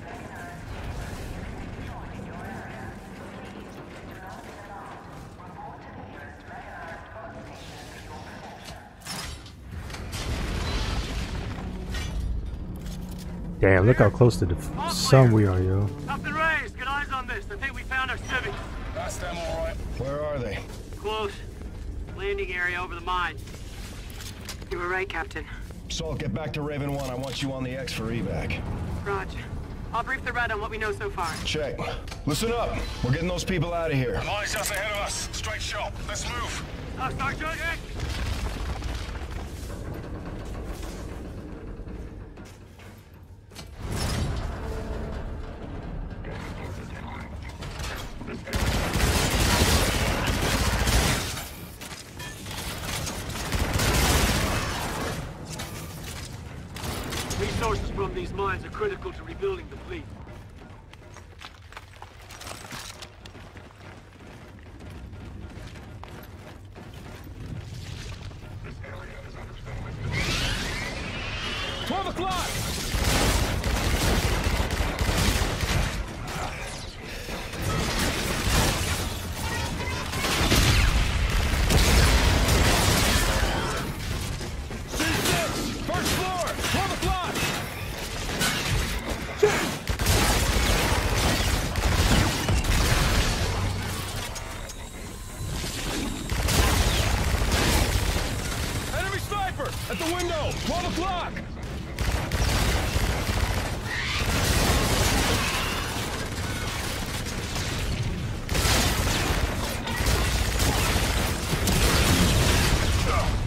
Damn, look how close to the sun we are, yo. Up and raised. Good eyes on this. I think we found our civic. That's them, all right. Where are they? Close. Landing area over the mine. You were right, Captain. Salt, get back to Raven one. I want you on the X for evac. Roger. I'll brief the red on what we know so far. Check. Listen up. We're getting those people out of here. Eyes up ahead of us. Straight shot. Let's move. Uh, Sergeant! Resources from these mines are critical to rebuilding the fleet.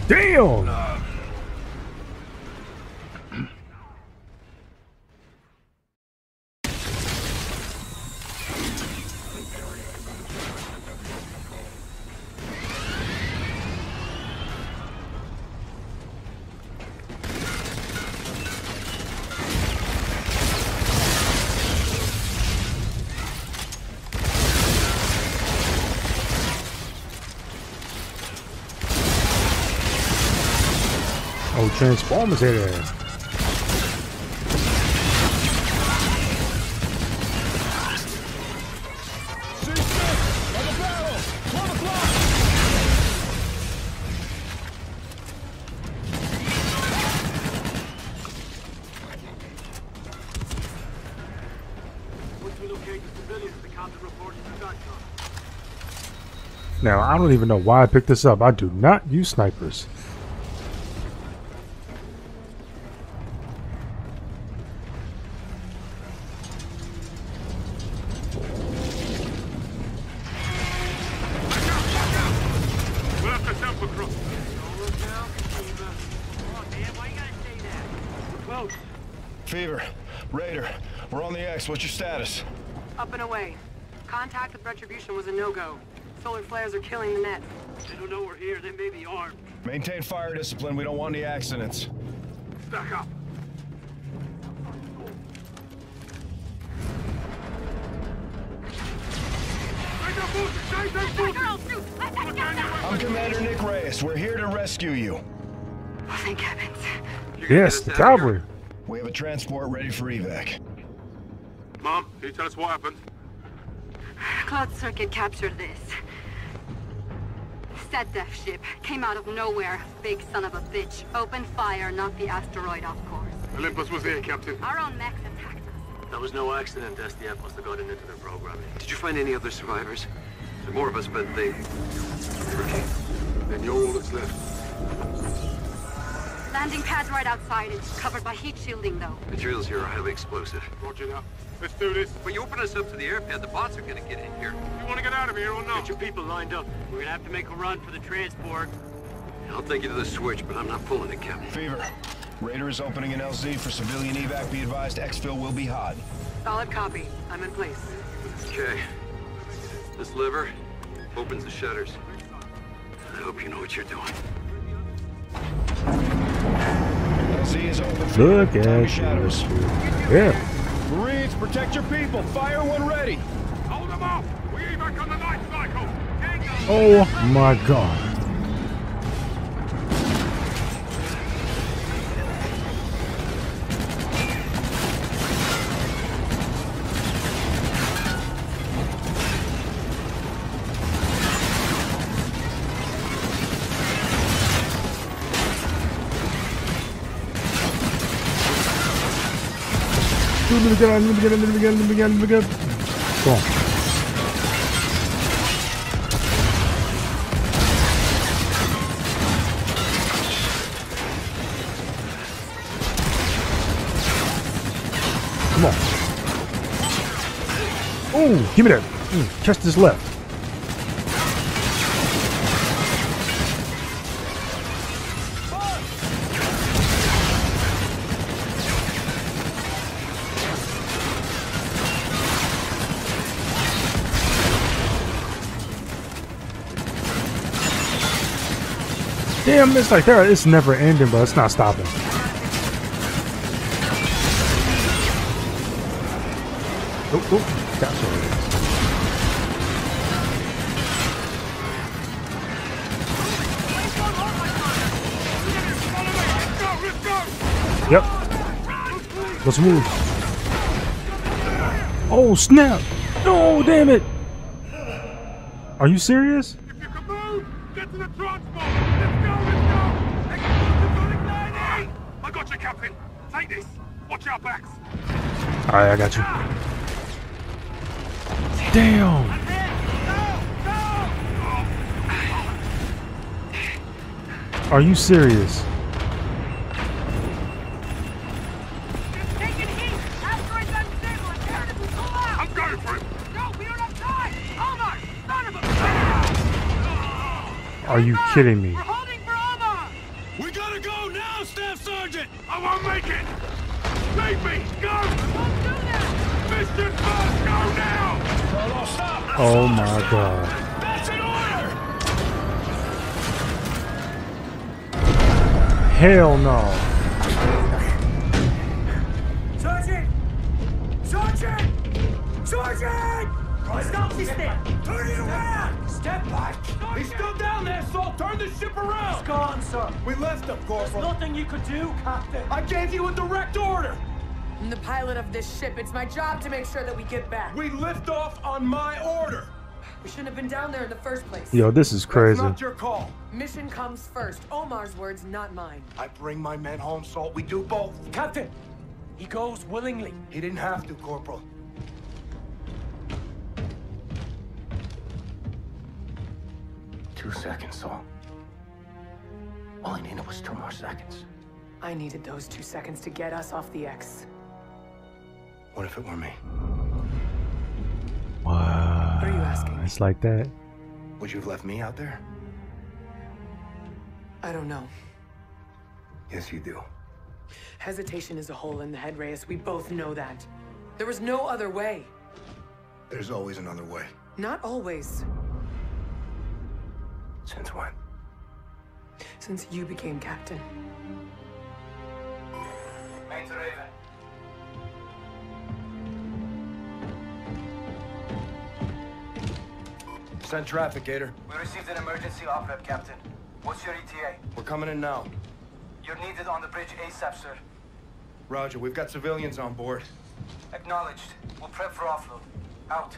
Damn! Transformers here. There. Now, I don't even know why I picked this up. I do not use snipers. Fever, Raider, we're on the X. What's your status? Up and away. Contact with Retribution was a no-go. Solar flares are killing the net. They don't know we're here. They may be armed. Maintain fire discipline. We don't want any accidents. Back up. I'm Commander Nick Reyes. We're here to rescue you. Oh, thank heavens. Yes, the cavalry. We have a transport ready for evac. Mom, can you tell us what happened? Closed circuit captured this. S D F ship came out of nowhere. Big son of a bitch. Open fire, knocked the asteroid off course. Olympus was there, Captain. Our own mechs attacked us. That was no accident. S D F must have gotten into their programming. Did you find any other survivors? There are more of us, but they... Okay. Then you're all that's left. Landing pad's right outside. It's covered by heat shielding, though. Materials here are highly explosive. Roger that. Let's do this. But you open us up to the airpad, the bots are gonna get in here. You wanna get out of here or not? Get your people lined up. We're gonna have to make a run for the transport. I'll take you to the switch, but I'm not pulling it, Captain. Fever. Raider is opening an L Z for civilian evac. Be advised, exfil will be hot. Solid copy. I'm in place. Okay. This lever opens the shutters. I hope you know what you're doing. Look at shadows. Yeah. Marines, protect your people. Fire when ready. Hold them off. We evac on the night cycle. Oh my God. little bit again, a little bit again, a little bit again, a little bit again, a little bit again. Go on. Come on. Oh, give me that. Mm, catch this left. Damn, it's like there. It's never ending, but it's not stopping. Oh, oh, gotcha. Yep. Let's move. Oh snap! No, damn it! Are you serious? Alright, I got you. Damn! Are you serious? I'm going for it! No, we don't have time! Omar! Son of a... Are you kidding me? We're holding for Omar! We gotta go now, Staff Sergeant! I won't make it! Save me! Go! Oh my god. That's in order. Hell no. Sergeant! Sergeant! Sergeant! Stop this thing! Turn it around! Step back! He's still down there, Sol! Turn the ship around! He's gone, sir. We left him, Corporal. There's nothing you could do, Captain. I gave you a direct order! I'm the pilot of this ship. It's my job to make sure that we get back. We lift off on my order. We shouldn't have been down there in the first place. Yo, this is crazy. That's not your call. Mission comes first. Omar's words, not mine. I bring my men home, Salt. We do both. Captain, he goes willingly. He didn't have to, Corporal. Two seconds, Salt. All I needed was two more seconds. I needed those two seconds to get us off the X. What if it were me? Wow. What are you asking? It's like that. Would you have left me out there? I don't know. Yes, you do. Hesitation is a hole in the head, Reyes. We both know that. There was no other way. There's always another way. Not always. Since when? Since you became captain. Main to Raven. Send traffic, Gator. We received an emergency op-rep, Captain. What's your E T A? We're coming in now. You're needed on the bridge ASAP, sir. Roger, we've got civilians on board. Acknowledged. We'll prep for offload. Out.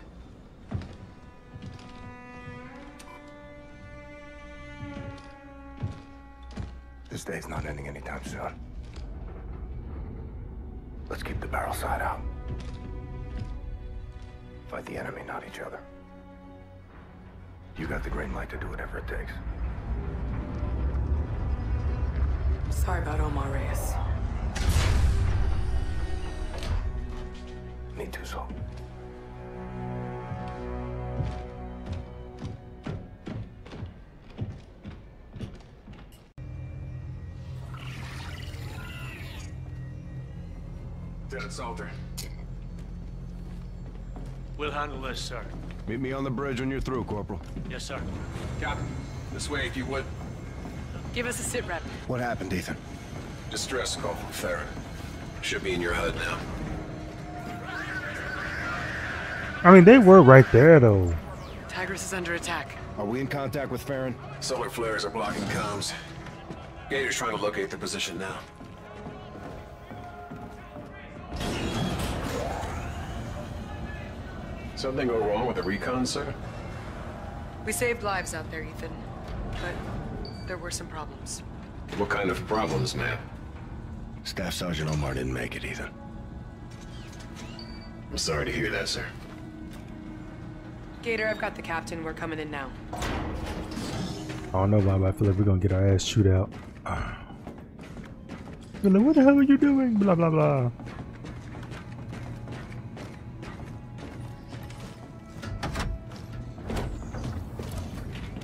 This day's not ending anytime soon. Let's keep the barrel side out. Fight the enemy, not each other. You got the green light to do whatever it takes. Sorry about Omar, Reyes. Me too, Sol. Dead Salter. We'll handle this, sir. Meet me on the bridge when you're through, Corporal. Yes, sir. Captain, this way if you would. Give us a sit rep. What happened, Ethan? Distress call from Farron. Should be in your H U D now. I mean, they were right there, though. Tigris is under attack. Are we in contact with Farron? Solar flares are blocking comms. Gator's trying to locate their position now. Something go wrong with the recon, sir? We saved lives out there, Ethan. But there were some problems. What kind of problems, ma'am? Staff Sergeant Omar didn't make it, Ethan. I'm sorry to hear that, sir. Gator, I've got the captain. We're coming in now. I don't know, Bob. I feel like we're gonna get our ass chewed out. What the hell are you doing? Blah, blah, blah.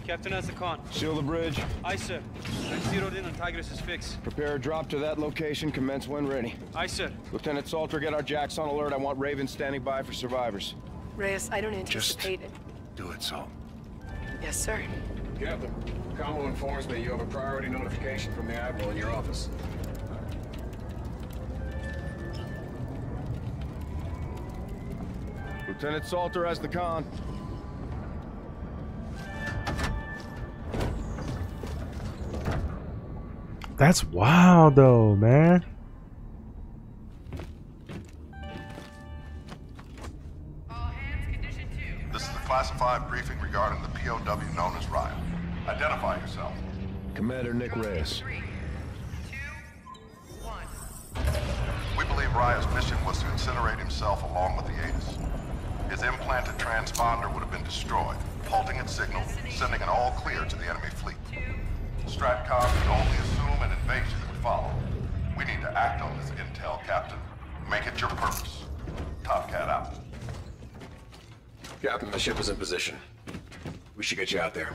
Captain has the con. Seal the bridge. Aye, sir. I've zeroed in on Tigris' fix. Prepare a drop to that location. Commence when ready. Aye, sir. Lieutenant Salter, get our jacks on alert. I want Raven standing by for survivors. Reyes, I don't anticipate it. Just do it, Salt. Yes, sir. Captain, Como informs me you have a priority notification from the Admiral in your office. Lieutenant Salter has the con. That's wild, though, man. All hands, condition two. This is the classified briefing regarding the P O W known as Raya. Identify yourself. Commander Nick Reyes. Three, two, one. We believe Raya's mission was to incinerate himself along with the ATIS. His implanted transponder would have been destroyed, halting its signal, sending an all-clear to the enemy fleet. Stratcom could only assume an invasion would follow. We need to act on this intel, Captain. Make it your purpose. Top Cat out. Captain, the ship is in position. We should get you out there.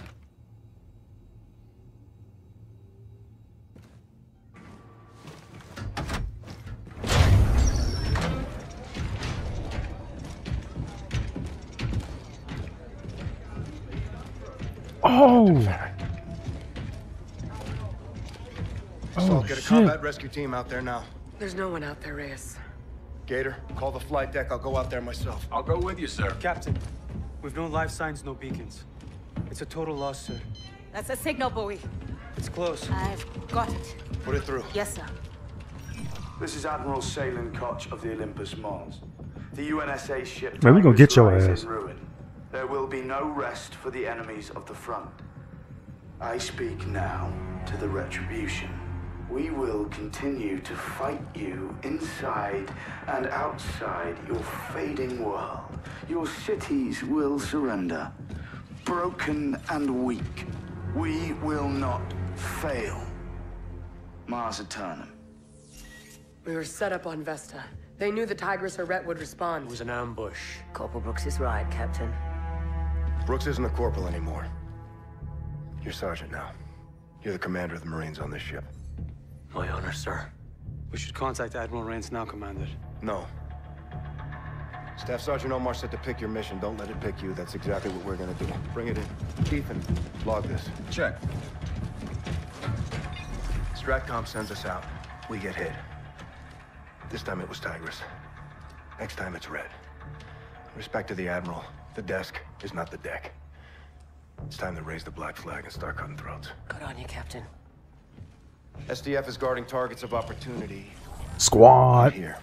Oh! So I'll get a combat rescue team out there now. There's no one out there, Reyes. Gator, call the flight deck. I'll go out there myself. I'll go with you, sir. Captain, we've no life signs, no beacons. It's a total loss, sir. That's a signal buoy. It's close. I've got it. Put it through. Yes, sir. This is Admiral Salen Koch of the Olympus Mons. The U N S A ship... Man, we're gonna get your ass. Ruin. There will be no rest for the enemies of the front. I speak now to the Retribution. We will continue to fight you inside and outside your fading world. Your cities will surrender, broken and weak. We will not fail. Mars Aeternum. We were set up on Vesta. They knew the Tigris or Ret would respond. It was an ambush. Corporal Brooks is right, Captain. Brooks isn't a corporal anymore. You're sergeant now. You're the commander of the Marines on this ship. My honor, sir. We should contact Admiral Rance now, Commander. No. Staff Sergeant Omar said to pick your mission. Don't let it pick you. That's exactly what we're gonna do. Bring it in. Ethan, log this. Check. Stratcom sends us out. We get hit. This time it was Tigris. Next time it's Red. Respect to the Admiral. The desk is not the deck. It's time to raise the black flag and start cutting throats. Good on you, Captain. S D F is guarding targets of opportunity. Squad! Here.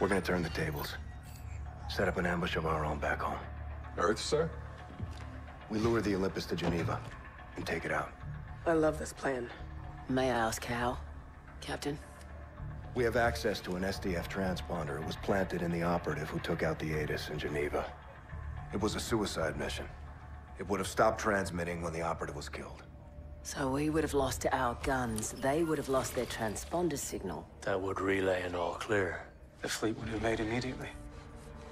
We're gonna turn the tables. Set up an ambush of our own back home. Earth, sir? We lure the Olympus to Geneva and take it out. I love this plan. May I ask how, Captain? We have access to an S D F transponder. It was planted in the operative who took out the ATIS in Geneva. It was a suicide mission. It would have stopped transmitting when the operative was killed. So we would have lost to our guns. They would have lost their transponder signal. That would relay an all-clear. The fleet would have made immediately.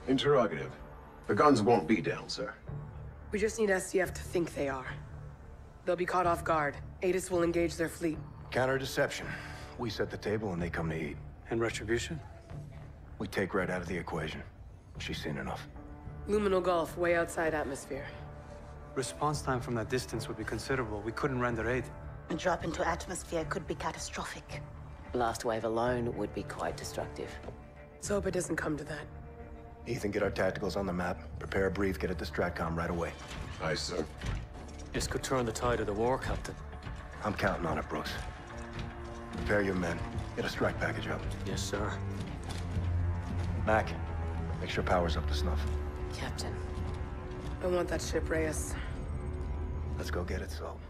Interrogative. The guns won't be down, sir. We just need S D F to think they are. They'll be caught off guard. ATIS will engage their fleet. Counter-deception. We set the table and they come to eat. And retribution? We take Red out of the equation. She's seen enough. Luminal Gulf, way outside atmosphere. Response time from that distance would be considerable. We couldn't render aid. A drop into atmosphere could be catastrophic. Blast wave alone would be quite destructive. Let's hope it doesn't come to that. Ethan, get our tacticals on the map. Prepare a brief, get it to Stratcom right away. Aye, sir. This could turn the tide of the war, Captain. I'm counting on it, Brooks. Prepare your men. Get a strike package up. Yes, sir. Mac, make sure power's up to snuff. Captain. I want that ship, Reyes. Let's go get it, Salt.